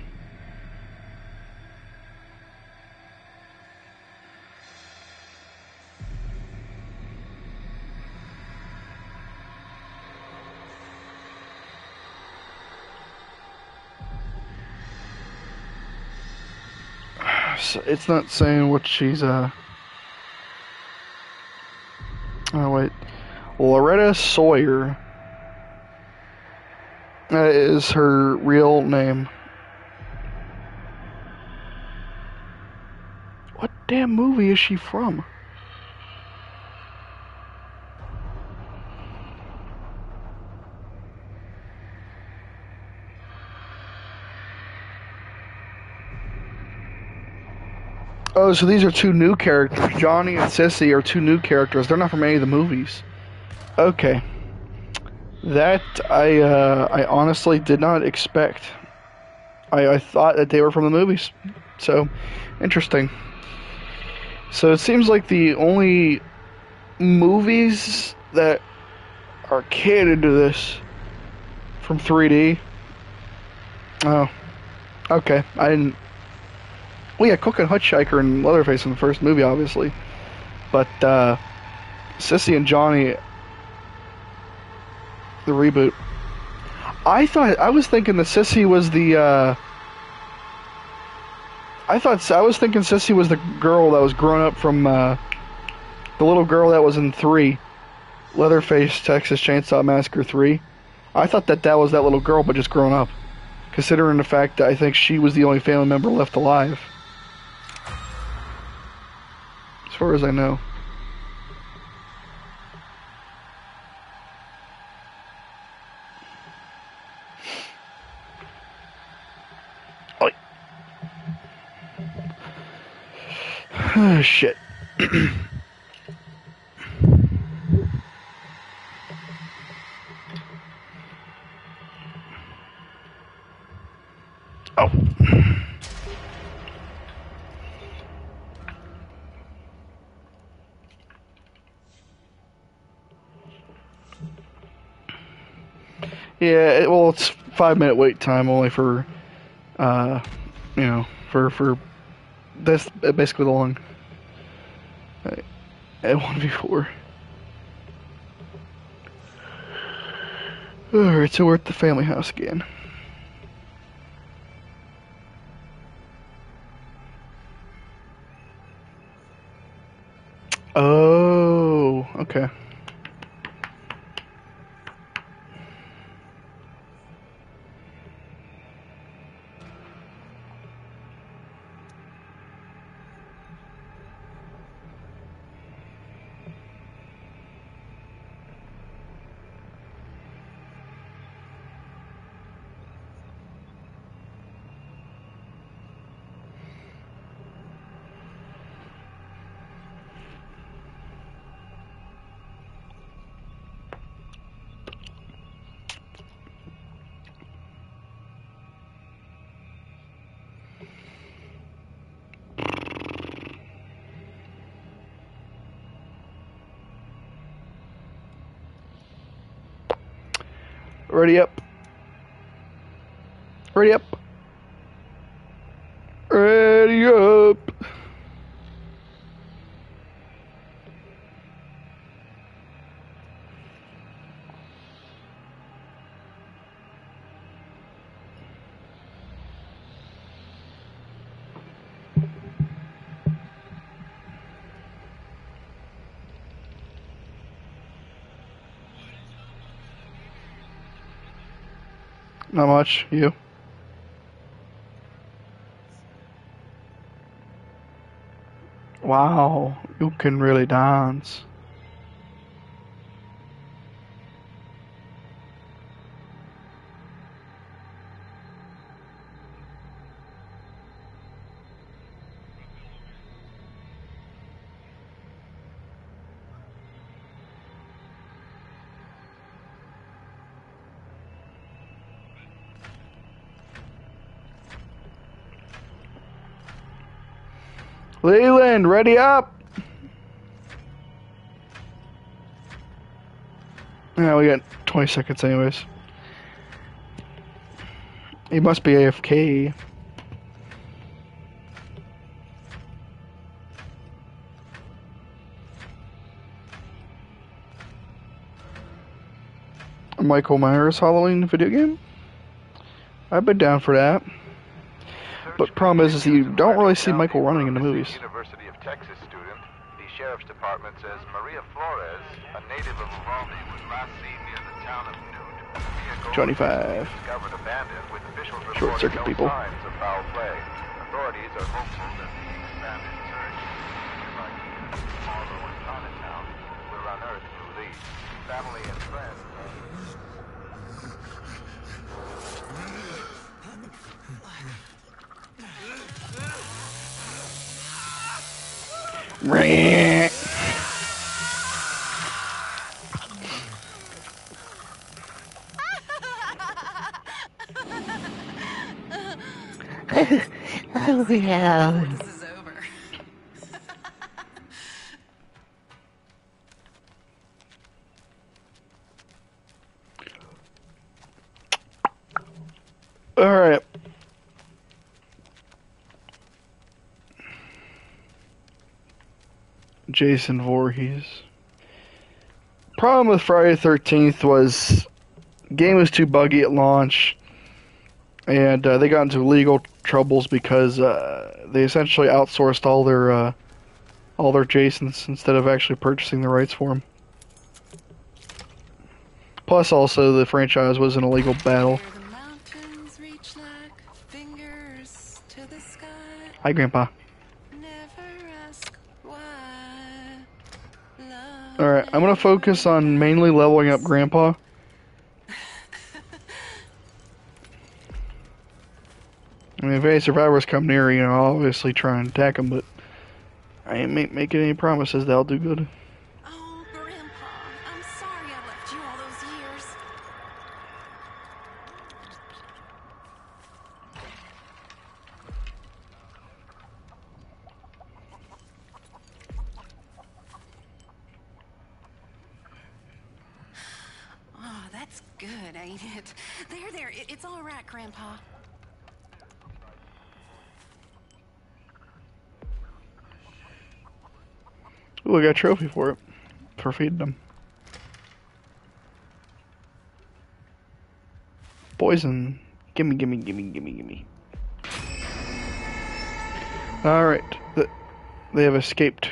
So it's not saying what she's, Oh, wait. Loretta Sawyer. That is her real name. What damn movie is she from? Oh, so these are two new characters. Johnny and Sissy are two new characters. They're not from any of the movies. Okay. That I honestly did not expect. I thought that they were from the movies. So, interesting. So it seems like the only movies that are catered to this from 3D. Oh. Okay. I didn't... Well, yeah, Cook and Hitchhiker and Leatherface in the first movie, obviously. But, Sissy and Johnny... The reboot. I was thinking Sissy was the girl that was grown up from The little girl that was in 3, Leatherface, Texas Chainsaw Massacre 3. I thought that was that little girl, but just grown up. Considering the fact that I think she was the only family member left alive. As far as I know. Oh, shit. Oh. Yeah, well, it's 5-minute wait time only for, for that's basically the long. At 1v4. Alright, so we're at the family house again. Oh, okay. Ready up. Ready up. Ready up. Not much, you? Wow, you can really dance. Leland, ready up! Yeah, we got 20 seconds anyways. He must be AFK. Michael Myers Halloween video game? I've been down for that. But problem is you don't really see Michael running in the movies. University of Texas student, the sheriff's department says Maria Flores, a native of Uvalde, was last seen near the town of Nuevo. 25. Short circuit people. Authorities are hopeful that the expanded search in Chinatown will unearth new leads, family and friends. Oh, yeah. This is over. All right. Jason Voorhees. Problem with Friday the 13th was game was too buggy at launch, and they got into legal troubles because they essentially outsourced all their all their Jasons instead of actually purchasing the rights for them. Plus, also, the franchise was in a legal battle. Hi, Grandpa. Alright, I'm going to focus on mainly leveling up Grandpa. I mean, if any survivors come near, you know, I'll obviously try and attack them, but I ain't making any promises that'll do good. Oh, Grandpa, I'm sorry I left you all those years. Oh, that's good, ain't it? There, there, it's all right, Grandpa. Ooh, I got a trophy for it. For feeding them. Poison. Gimme, gimme, gimme, gimme, gimme. Alright. They have escaped.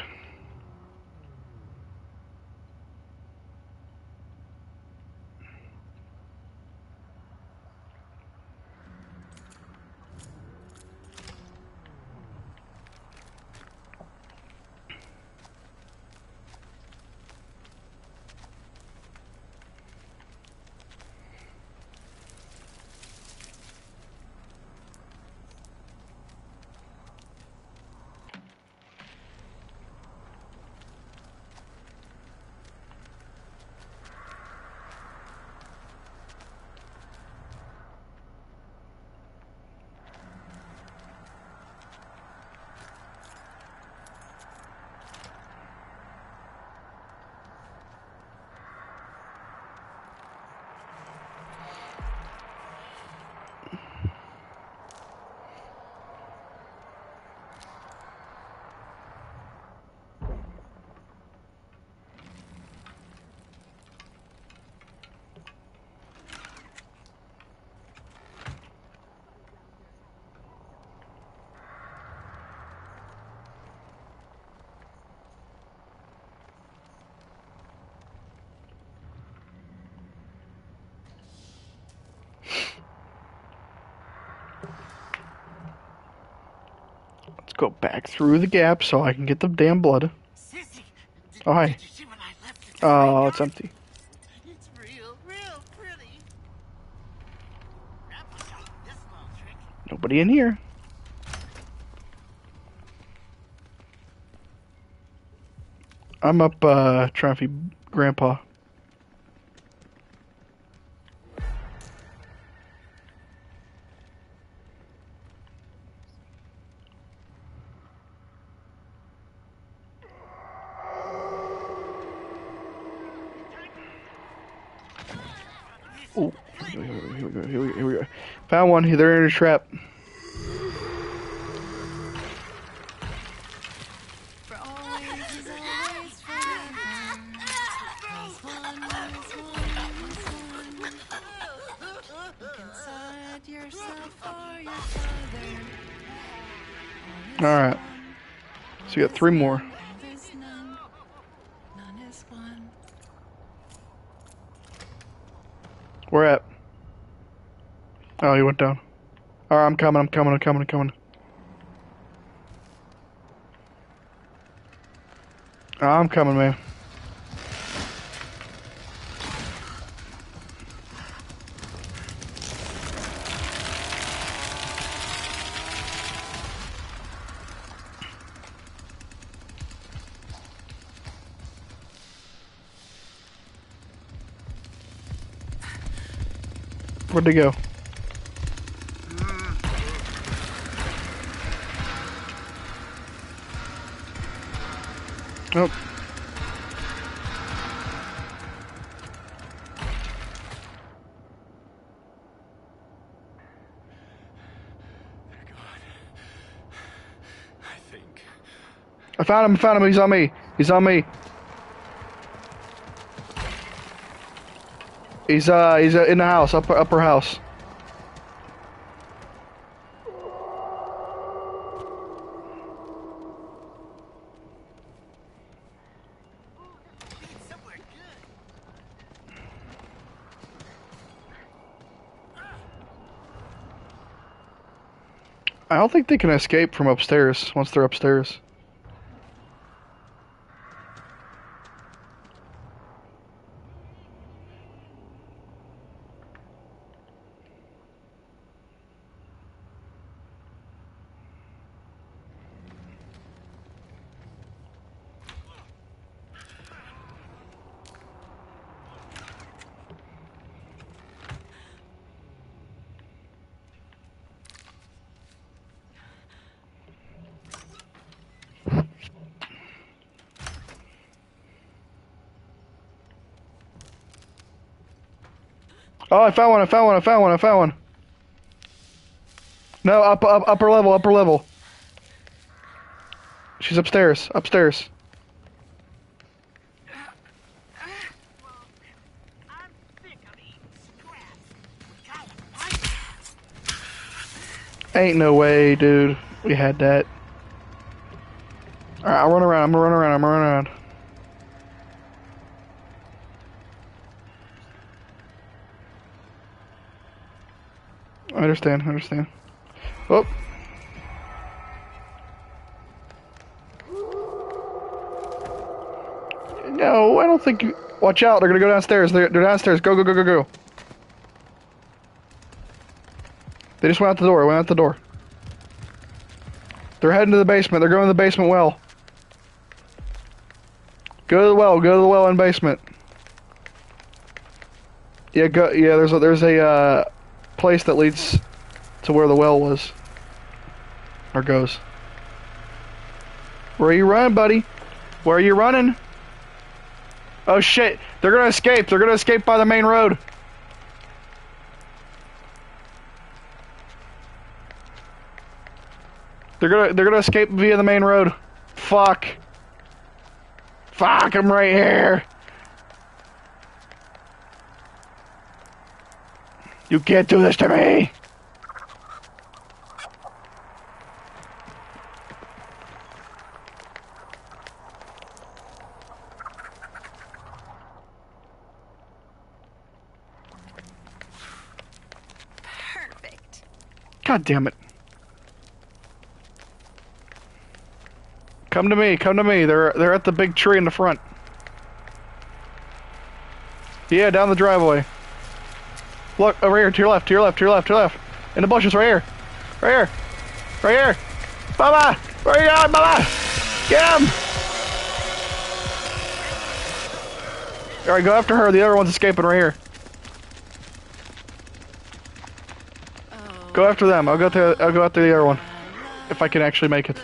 Go back through the gap so I can get the damn blood. Sissy, oh, hi. Did you see when I left it? Oh, it's empty. It's real, real pretty. This little trick. Nobody in here. I'm up trying to feed Grandpa. Found one. They're in a trap. All right. So we got three more. We're at. Oh, he went down. Alright, I'm coming. I'm coming, man. Where'd they go? Nope. They're gone. I think. I found him. He's on me. He's in the house, upper house. I don't think they can escape from upstairs, once they're upstairs. Oh, I found one. No, upper level. She's upstairs. Ain't no way, dude. We had that. Alright, I'll run around. I'm gonna run around. I understand. Oh. No, I don't think you... Watch out, they're gonna go downstairs. They're downstairs. Go. They just went out the door. They're heading to the basement. They're going to the basement well. Go to the well and basement. Yeah, go... Yeah, there's a place that leads to where the well was or goes. Where are you running, buddy? Where are you running? Oh shit, they're gonna escape by the main road. They're gonna escape via the main road. Fuck, I'm right here. You can't do this to me! Perfect. God damn it. Come to me. They're at the big tree in the front. Yeah, down the driveway. Look, over here, to your left. In the bushes, right here. Bubba! Where are you going, Bubba? Get him! Alright, go after her. The other one's escaping right here. Oh. Go after them. I'll go after the other one. If I can actually make it.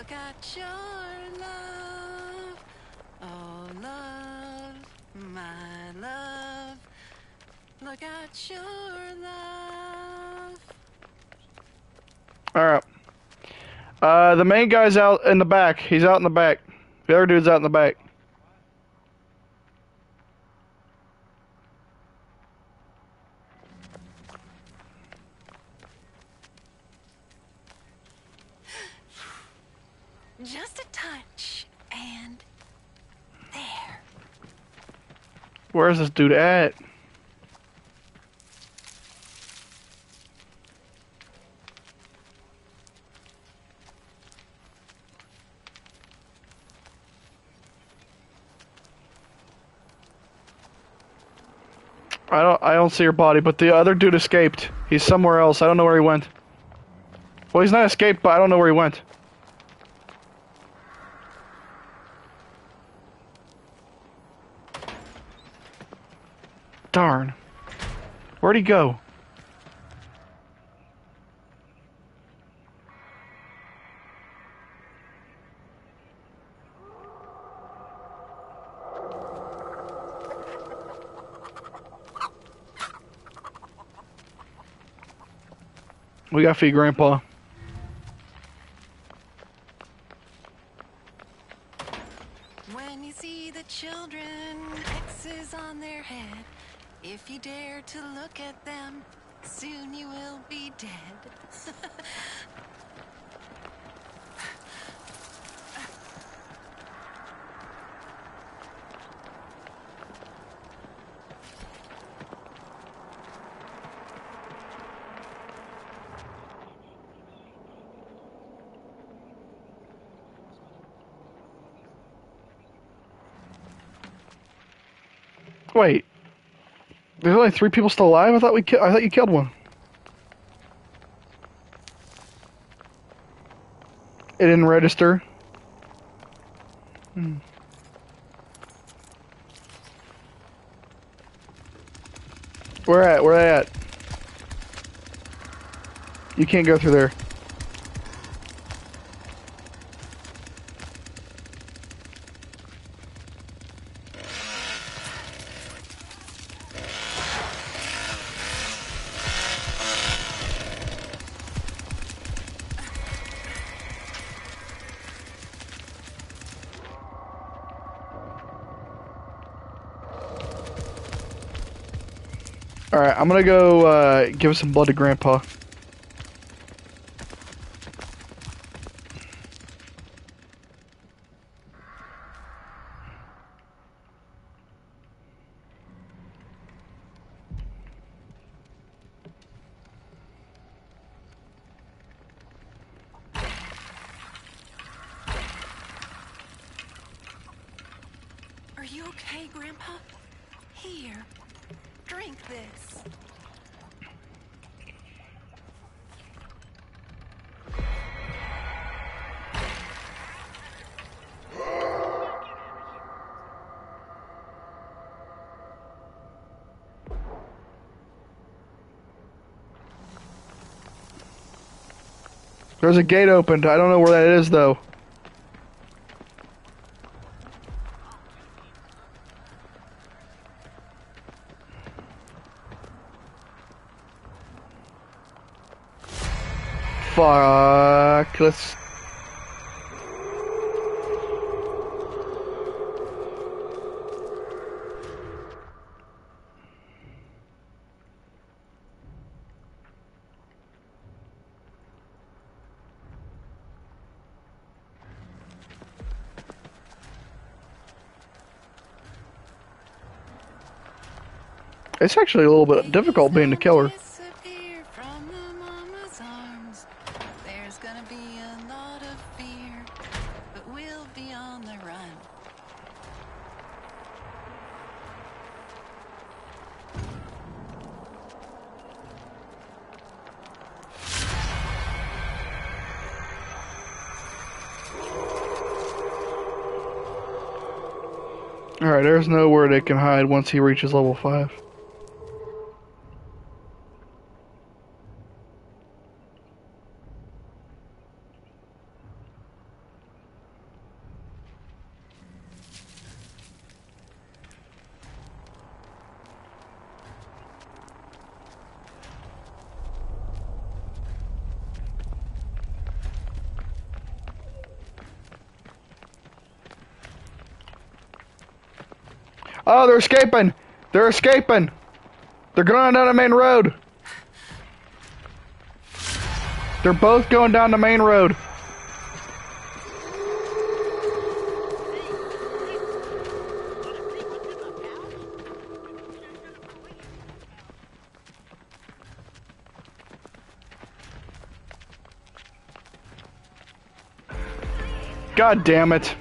Alright. The main guy's out in the back. He's out in the back. The other dude's out in the back. Just a touch, and there. Where's this dude at? I don't see her body, but the other dude escaped. He's somewhere else. I don't know where he went. Well, he's not escaped, but I don't know where he went. Darn. Where'd he go? We gotta feed Grandpa. When you see the children, X's on their head. If you dare to look at them, soon you will be dead. Wait. There's only 3 people still alive? I thought you killed one. It didn't register. Hmm. Where at? You can't go through there. Alright, I'm gonna go give some blood to Grandpa. Are you okay, Grandpa? Here. Drink this. There's a gate opened. I don't know where that is, though. Fuck, let's... It's actually a little bit difficult being the killer. Alright, there's nowhere they can hide once he reaches level 5. Oh, they're escaping! They're escaping! They're going down the main road! They're both going down the main road. God damn it.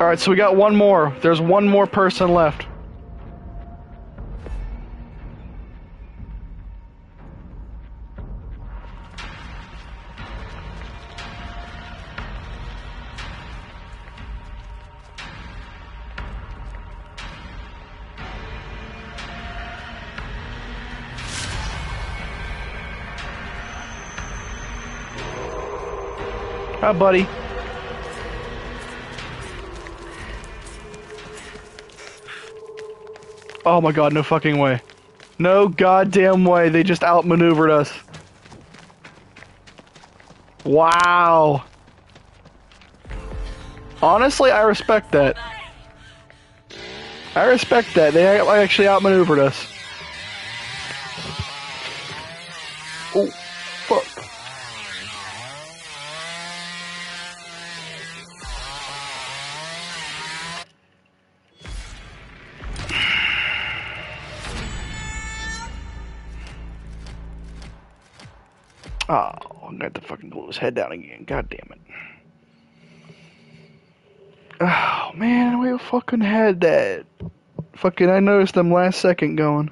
Alright, so we got one more. There's one more person left. Hi, buddy. Oh my god, no fucking way. No goddamn way, they just outmaneuvered us. Wow. Honestly, I respect that. I respect that. They actually outmaneuvered us. Oh, fuck. Oh, I'm gonna have to fucking glue his head down again. God damn it. Oh, Man, we fucking had that. Fucking, I noticed them last second going.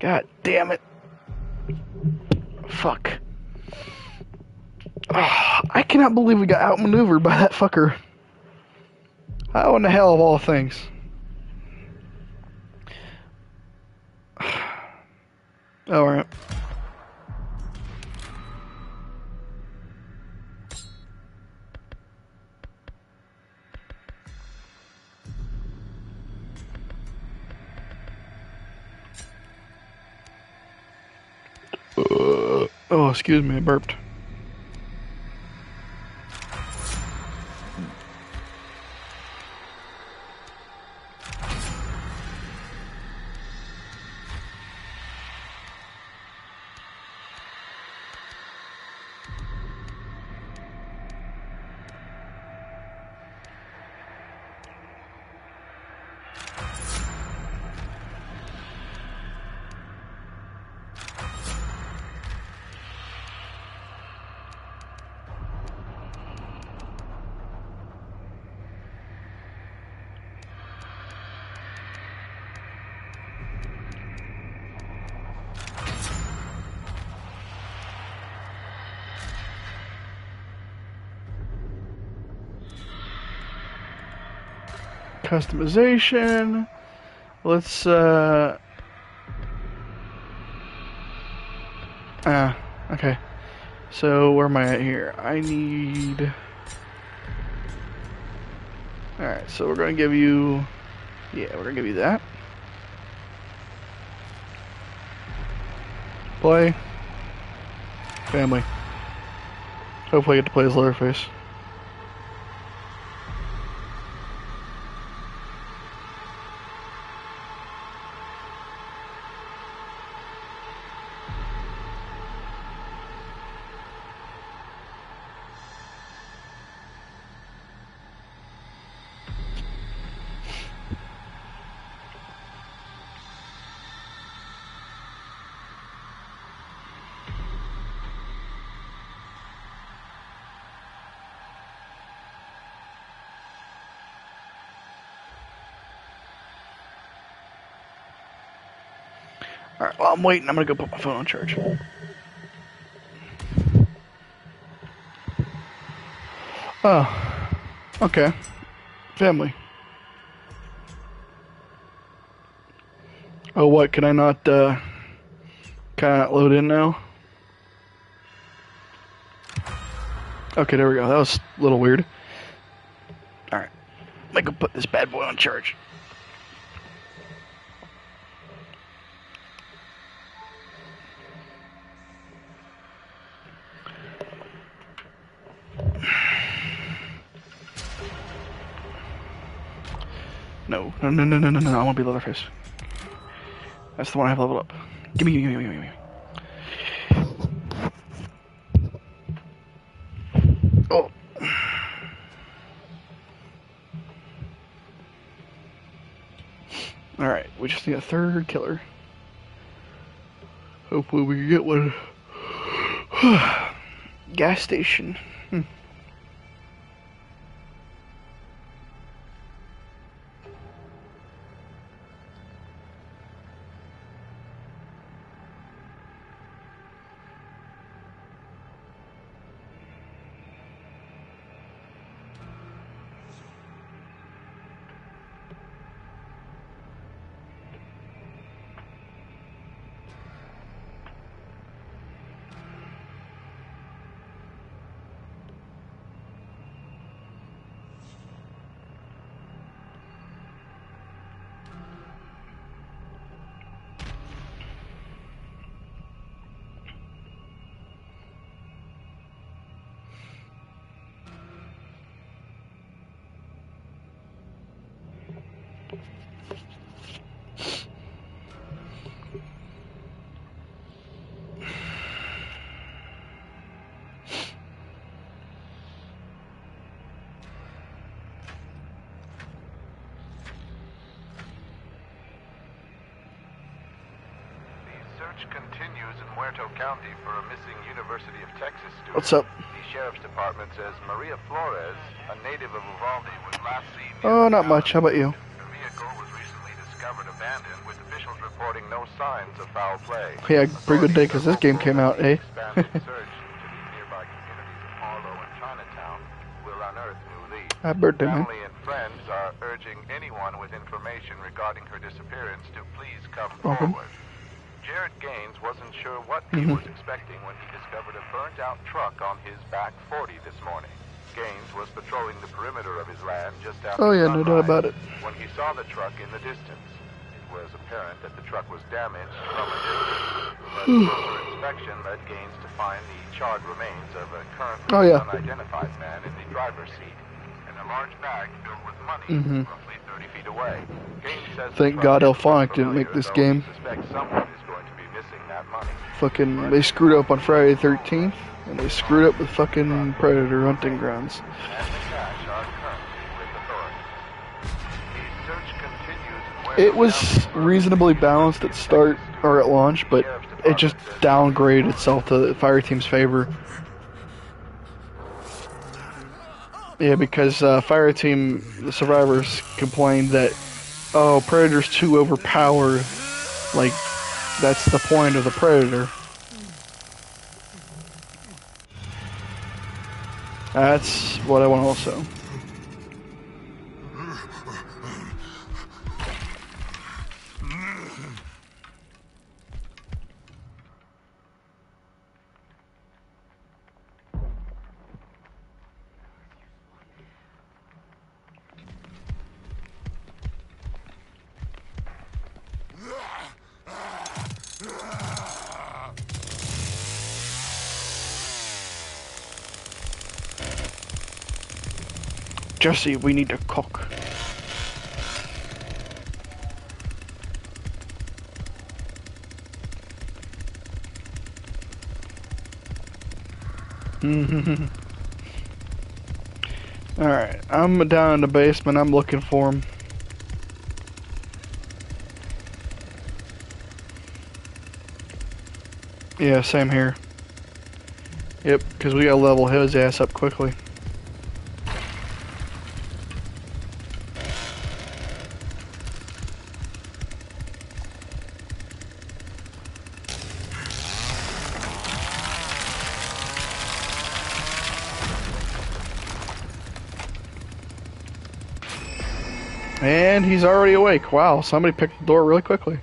God damn it. Fuck. Oh, I cannot believe we got outmaneuvered by that fucker. How in the hell of all things? Alright. Oh, excuse me, I burped. Customization. Let's okay. So where am I at here? I need. All right. So we're gonna give you. Yeah, we're gonna give you that. Play. Family. Hopefully, I get to play as Leatherface. Alright, while I'm waiting, I'm gonna go put my phone on charge. Oh. Okay. Family. Oh, what? Can I not, can I not load in now? Okay, there we go. That was a little weird. Alright. I'm gonna go put this bad boy on charge. No, I want to be Leatherface. That's the one I have leveled up. Gimme. Oh. Alright, we just need a third killer. Hopefully we can get one. Gas station. Search continues in Muerto County for a missing University of Texas student. What's up? The sheriff's department says Maria Flores, a native of Uvalde, was last seen. Oh, not much. How about you? The vehicle was recently discovered abandoned, with officials reporting no signs of foul play. Yeah, pretty good day because this game came out, eh? Happy birthday, man. Family and friends are urging anyone with information regarding her disappearance to please come forward. Jared Gaines wasn't sure what he was expecting when he discovered a burnt-out truck on his back 40 this morning. Gaines was patrolling the perimeter of his land just after no doubt about it. When he saw the truck in the distance, it was apparent that the truck was damaged from a distance. But inspection led Gaines to find the charred remains of a currently unidentified man in the driver's seat and a large bag filled with money. Roughly 30 feet away. Gaines says thank God Elphonic didn't make this game. Fucking, they screwed up on Friday the 13th, and they screwed up with fucking Predator Hunting Grounds. It was reasonably balanced at start, or at launch, but it just downgraded itself to the Fire Team's favor. Yeah, because Fire Team, the survivors, complained that, oh, Predator's too overpowered, like... That's the point of the Predator. That's what I want also. Jesse, we need a cook. Alright, I'm down in the basement. I'm looking for him. Yeah, same here. Yep, because we gotta level his ass up quickly. And he's already awake. Wow, somebody picked the door really quickly.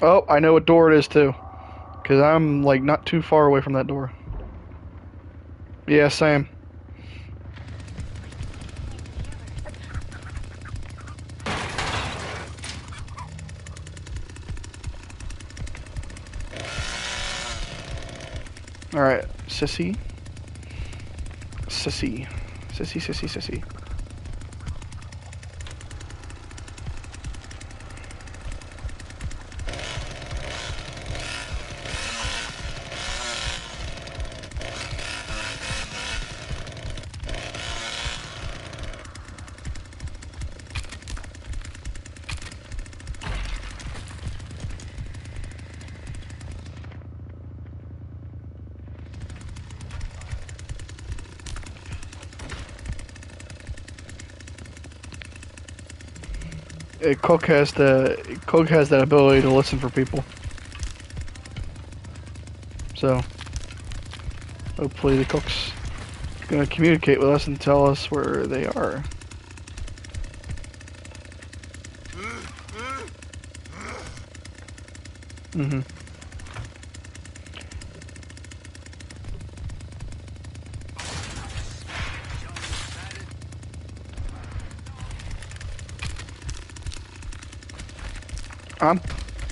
Oh, I know what door it is too. Because I'm like not too far away from that door. Yeah, same. Alright, Sissy. Sissy. Sissy, sissy, sissy. Cook has that ability to listen for people. So hopefully the cook's gonna communicate with us and tell us where they are.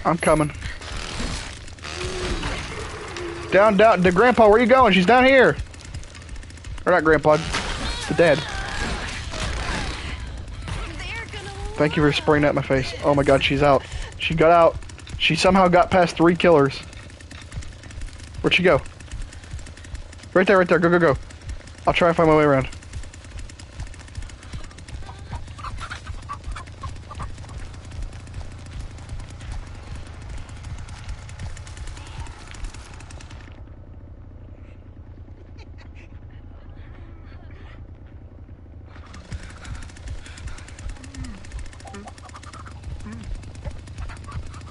I'm coming. Down to Grandpa. Where you going? She's down here. Or not, Grandpa. The dad. Thank you for spraying that in my face. Oh my God, she's out. She got out. She somehow got past 3 killers. Where'd she go? Right there, right there. Go, go, go. I'll try and find my way around.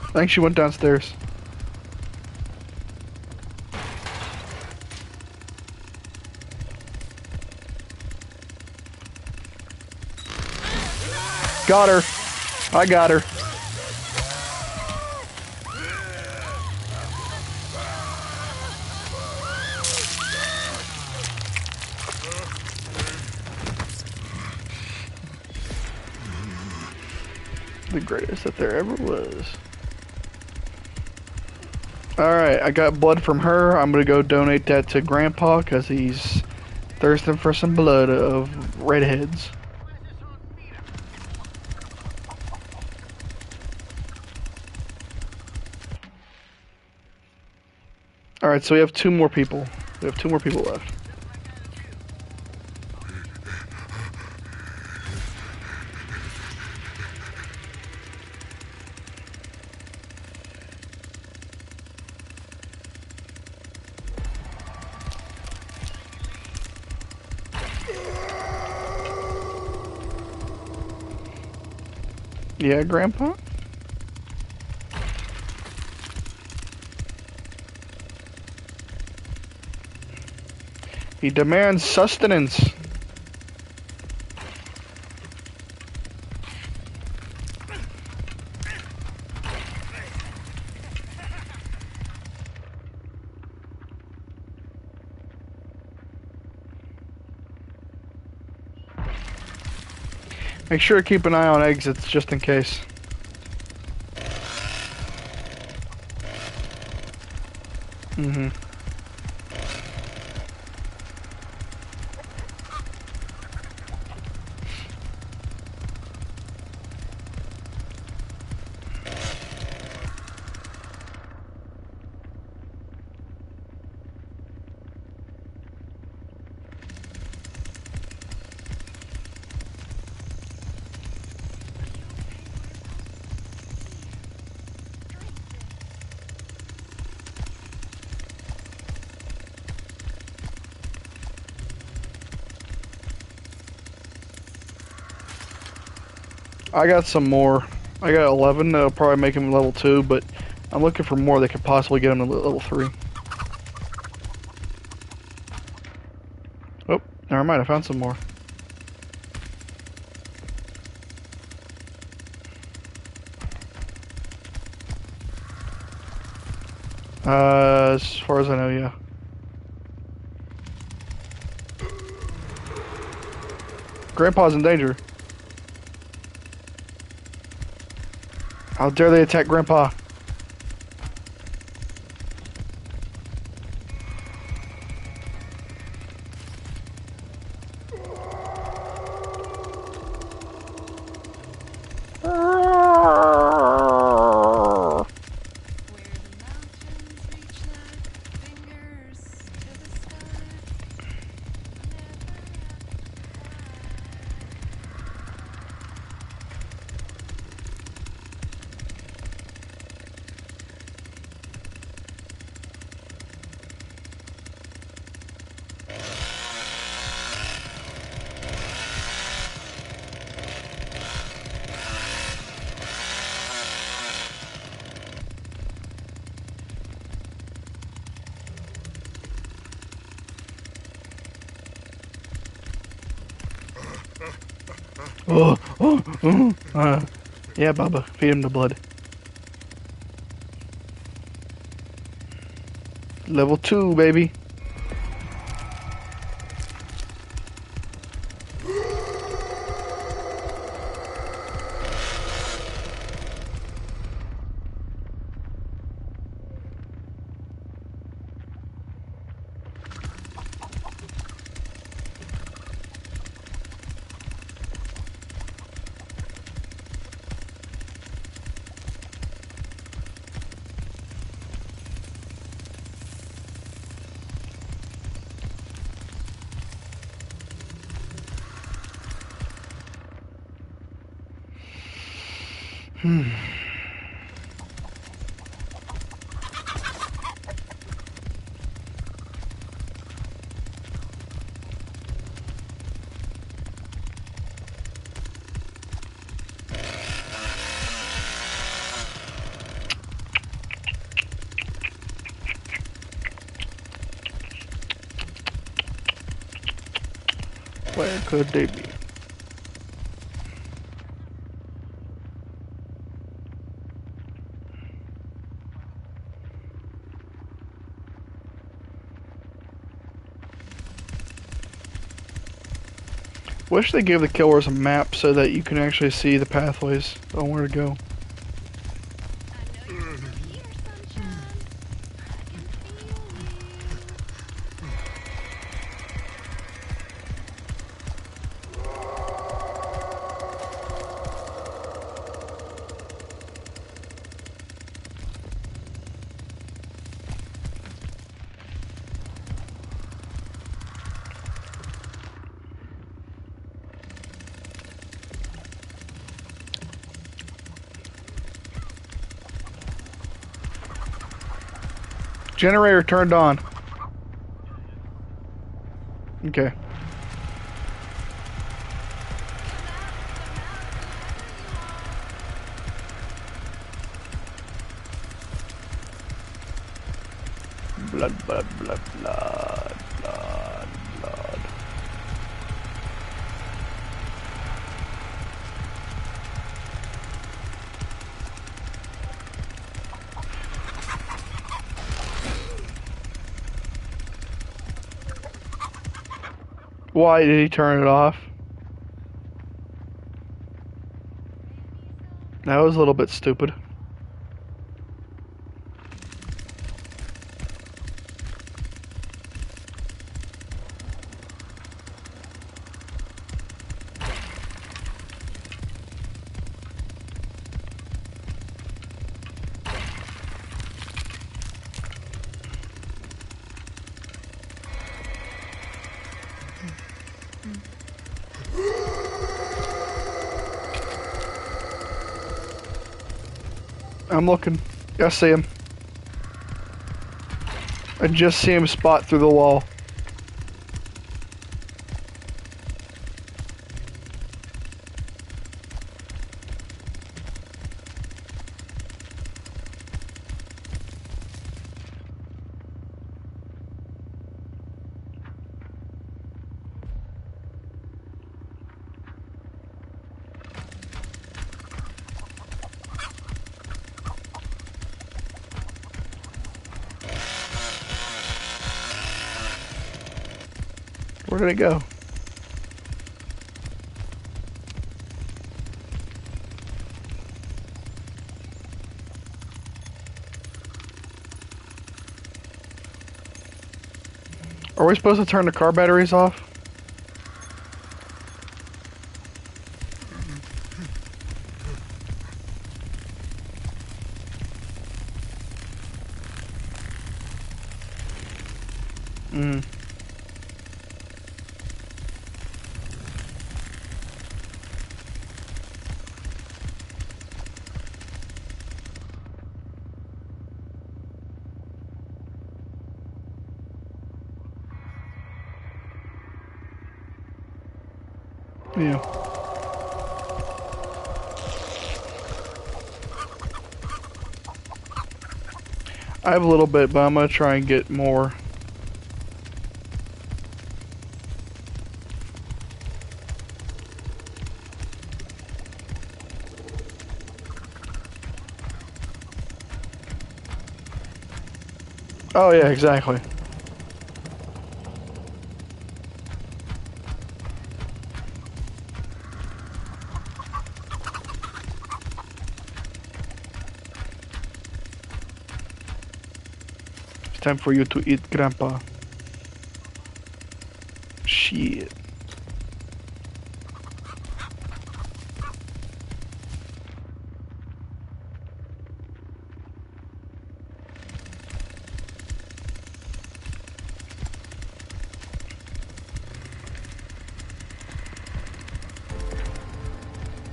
I think she went downstairs. Got her. I got her. The greatest that there ever was. Alright, I got blood from her. I'm gonna go donate that to Grandpa because he's thirsting for some blood of redheads. Alright, so we have two more people. We have two more people left. Yeah, Grandpa? He demands sustenance. Make sure to keep an eye on exits, just in case. Mm-hmm. I got some more. I got 11. That'll probably make him level 2, but I'm looking for more that could possibly get him to level 3. Oh, never mind. I found some more. As far as I know, yeah. Grandpa's in danger. How dare they attack Grandpa? Yeah, Bubba, feed him the blood. Level 2, baby. Where could they be? Wish they gave the killers a map so that you can actually see the pathways on where to go. Generator turned on. Okay. Blood, blood, blood, blood, blood, blood. Why did he turn it off? That was a little bit stupid. I'm looking. I see him. I just see him spot through the wall. Where did it go? Are we supposed to turn the car batteries off? Yeah. I have a little bit, but I'm gonna try and get more. Oh yeah, exactly. Time for you to eat, Grandpa. Shit.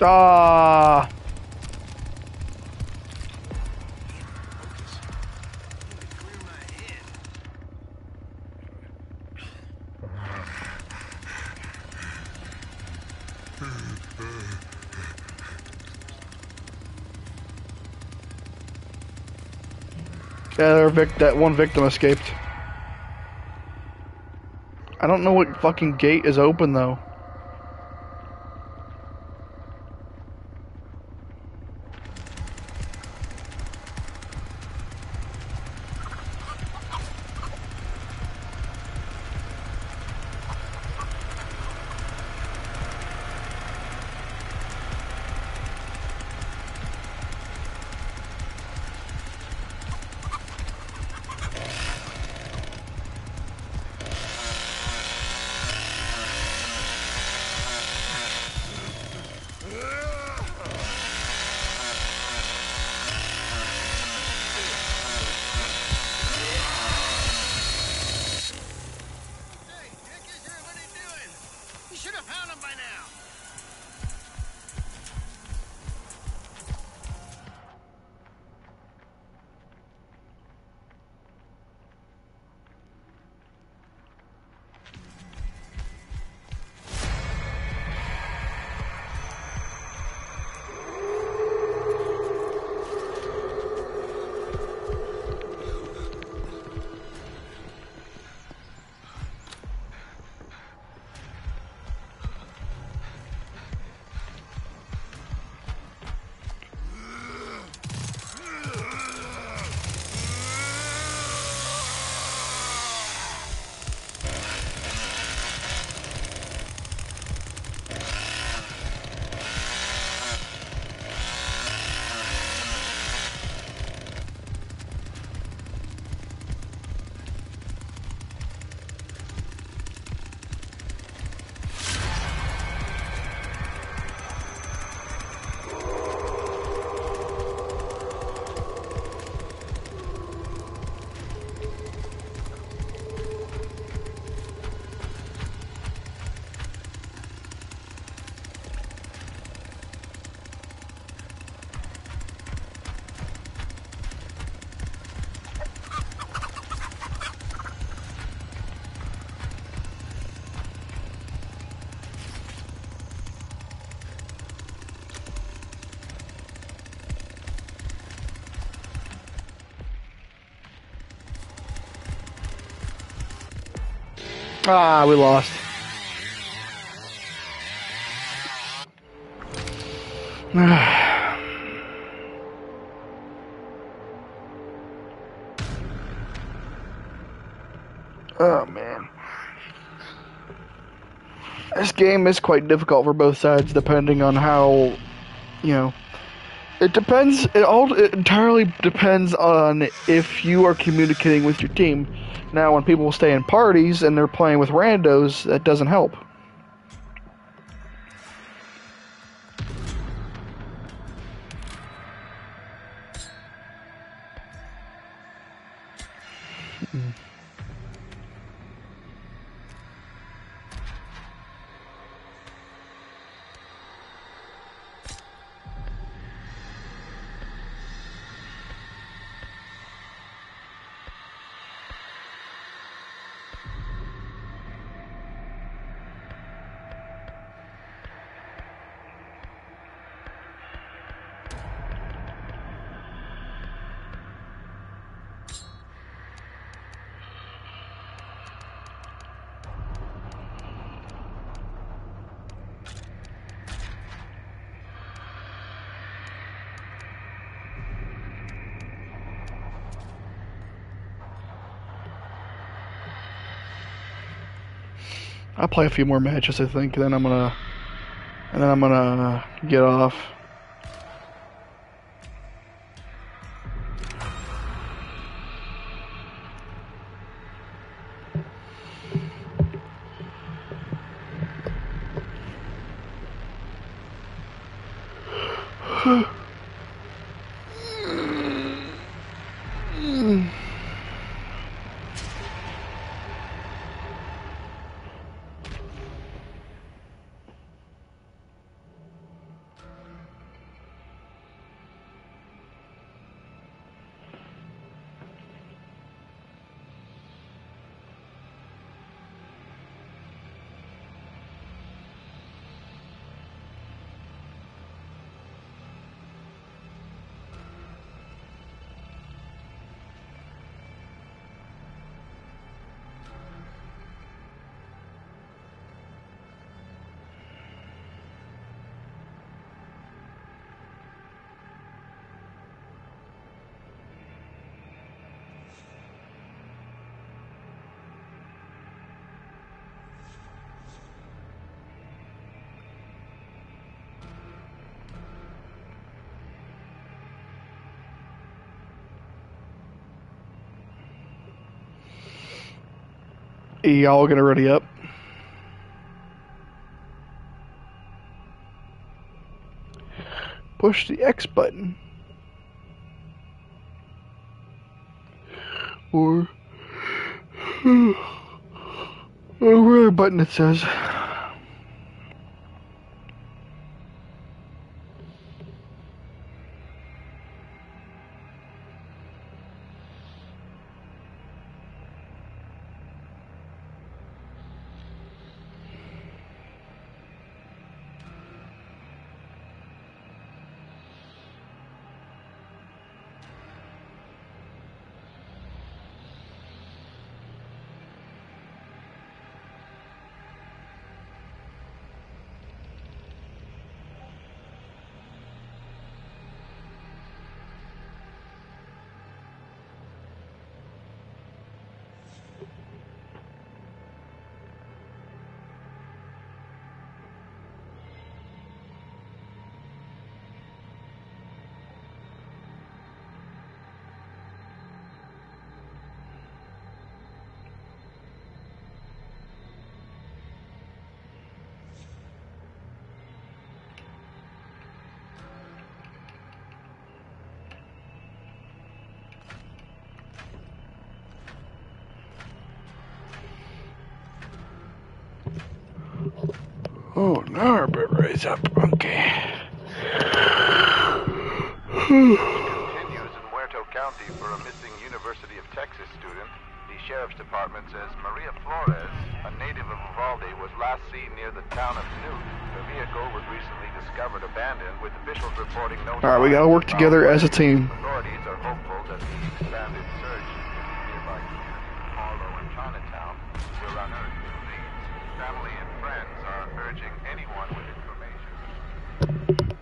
Ah. Yeah, that one victim escaped. I don't know what fucking gate is open, though. Ah, we lost. Oh, man. This game is quite difficult for both sides, depending on how, you know... It depends, it entirely depends on if you are communicating with your team. Now, when people stay in parties and they're playing with randos, that doesn't help. I'll play a few more matches, I think, and then I'm gonna get off. Y'all gonna ready up? Push the X button. Or... whatever button it says. Oh, now our bird raise up. Okay. Continues in Muerto County for a missing University of Texas student. The sheriff's department says Maria Flores, a native of Uvalde, was last seen near the town of Nuevo. The vehicle was recently discovered abandoned, with officials reporting no... All right, we gotta work together as a team. Authorities are hopeful that the expanded search in nearby communities of Harlow and Chinatown will unearth Dispatching anyone with information.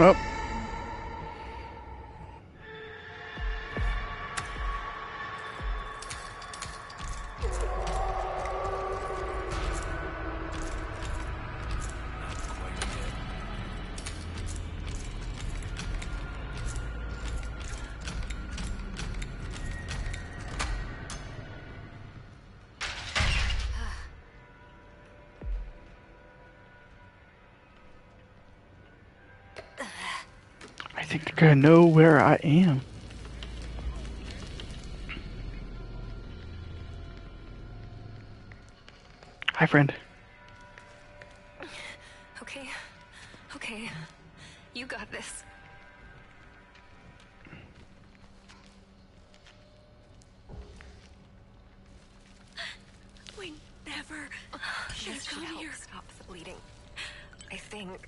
Oh. I think they're gonna know where I am. Hi, friend. Okay. Okay. You got this. We never should have come here. Stop bleeding. I think.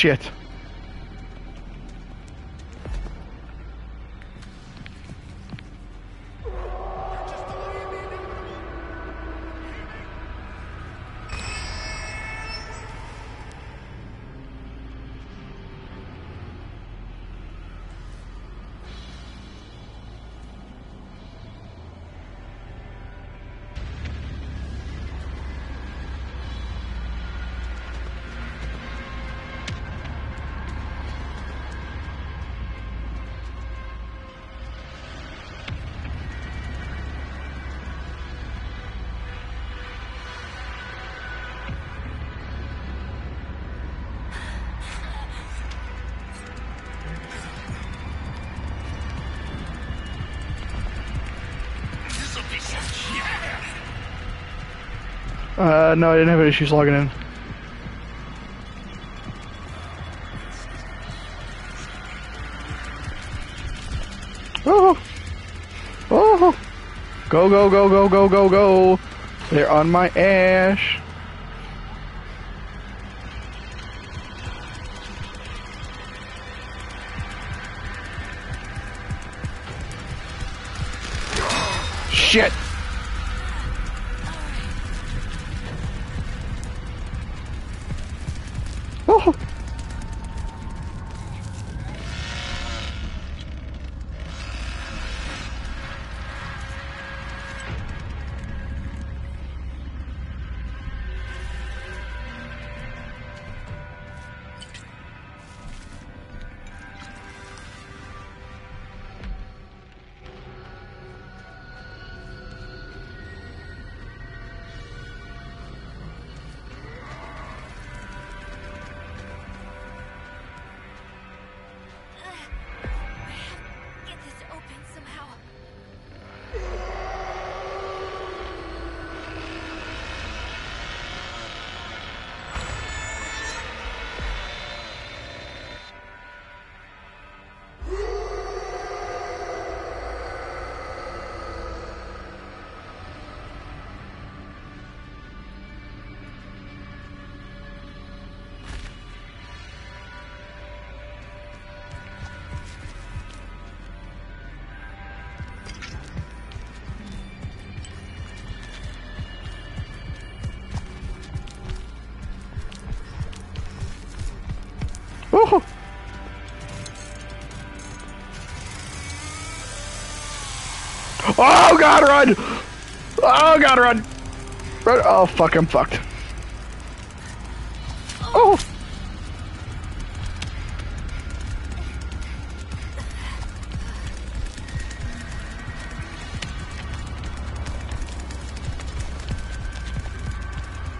shit. No, I didn't have any issues logging in. Oh! Oh! Go, go, go, go, go, go, go! They're on my ass! Shit! Oh god, run! Oh god, run! Run! Oh fuck, I'm fucked. Oh!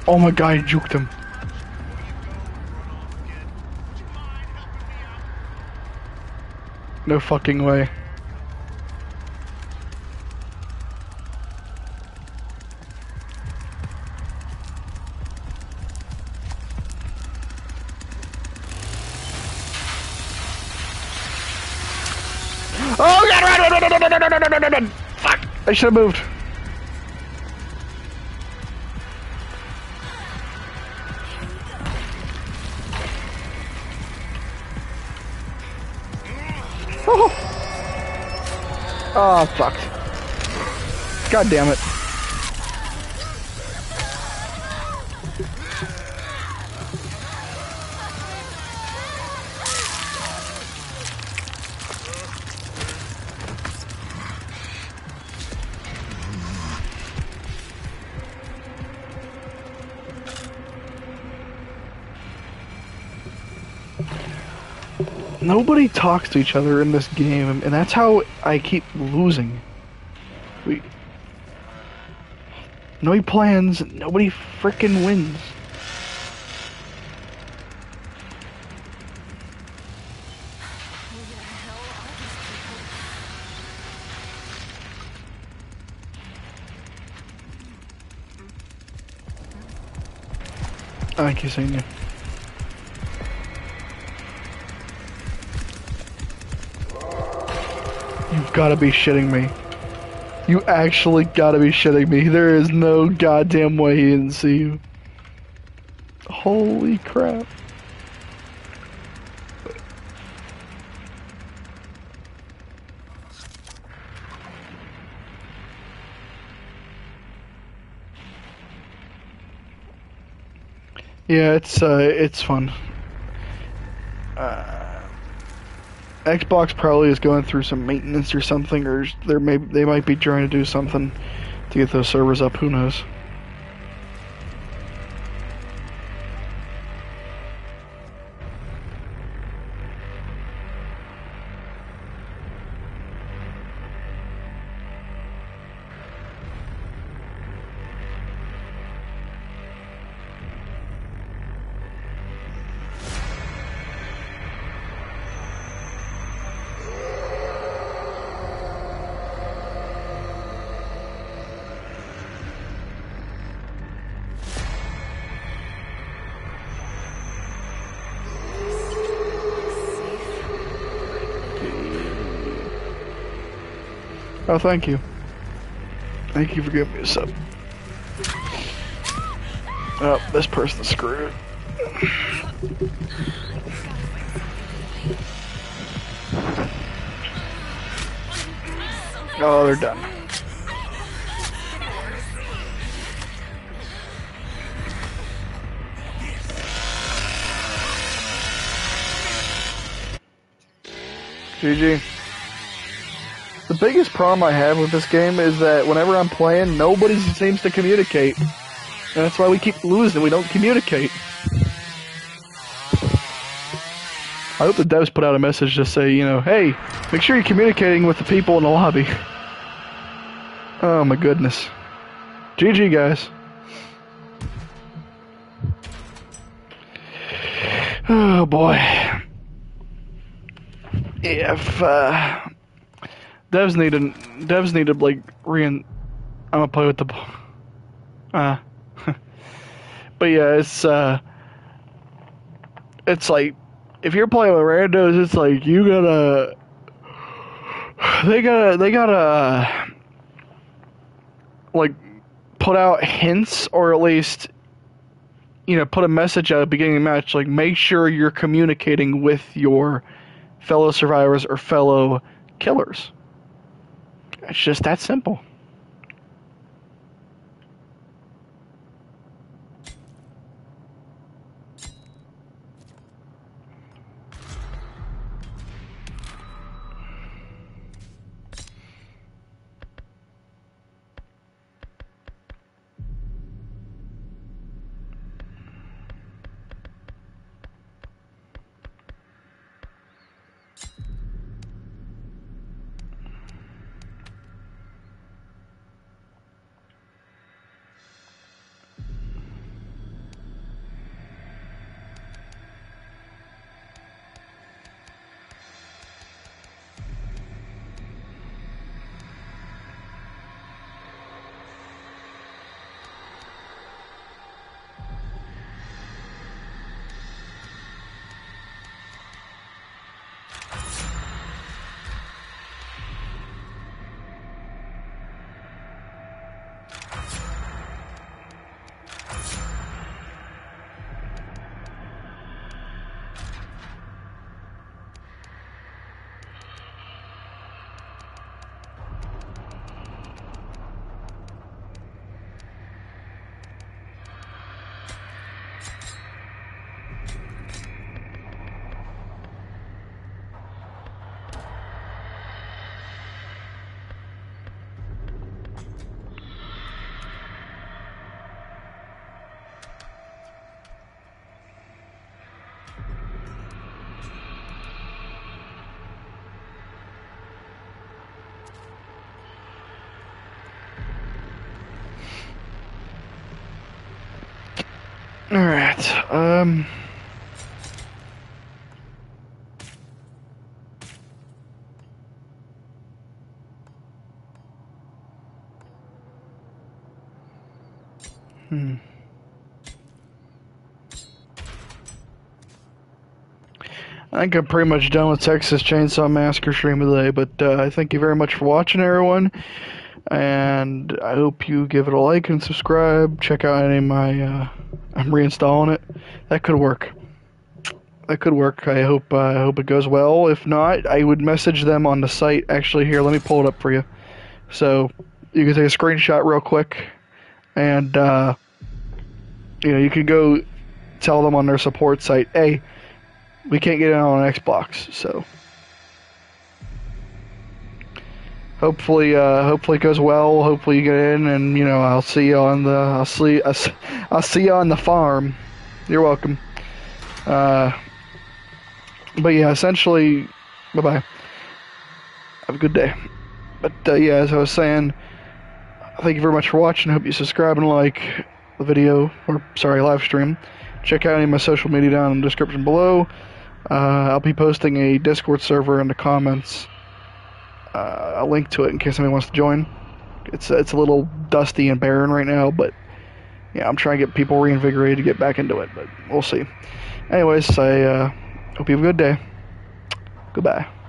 Oh my god, I juked him. No fucking way. Fuck! I should have moved. Oh! Oh, fuck. God damn it. Nobody talks to each other in this game, and that's how I keep losing. Nobody plans, nobody frickin' wins. I keep saying that. Gotta be shitting me. You actually gotta be shitting me. There is no goddamn way he didn't see you. Holy crap. Yeah, it's fun. Xbox probably is going through some maintenance or something, or they might be trying to do something to get those servers up. Who knows? Oh, thank you. Thank you for giving me a sub. Oh, this person's screwed. Oh, they're done. GG. The biggest problem I have with this game is that whenever I'm playing, nobody seems to communicate. And that's why we keep losing, we don't communicate. I hope the devs put out a message to say, you know, hey, make sure you're communicating with the people in the lobby. Oh my goodness. GG, guys. Oh boy. If, Devs needed like I'm gonna play with the ball. But yeah, it's like if you're playing with randos, it's like you gotta. They gotta like put out hints, or at least, you know, put a message at the beginning of the match, like make sure you're communicating with your fellow survivors or fellow killers. It's just that simple. Alright, I think I'm pretty much done with Texas Chainsaw Massacre stream today, but thank you very much for watching, everyone. And I hope you give it a like and subscribe. Check out any of my, I'm reinstalling it. That could work. I hope it goes well. If not, I would message them on the site. Actually, here, let me pull it up for you. So you can take a screenshot real quick, and you know, you can go tell them on their support site, hey, we can't get it on Xbox, so hopefully, hopefully it goes well. Hopefully you get in, and you know, I'll see you on the, I'll see you on the farm. You're welcome. But yeah, essentially, bye bye. Have a good day. But yeah, as I was saying, thank you very much for watching. I hope you subscribe and like the video, or sorry, live stream. Check out any of my social media down in the description below. I'll be posting a Discord server in the comments. A link to it in case anybody wants to join. It's a little dusty and barren right now, but yeah, I'm trying to get people reinvigorated to get back into it, but we'll see. Anyways, I hope you have a good day. Goodbye.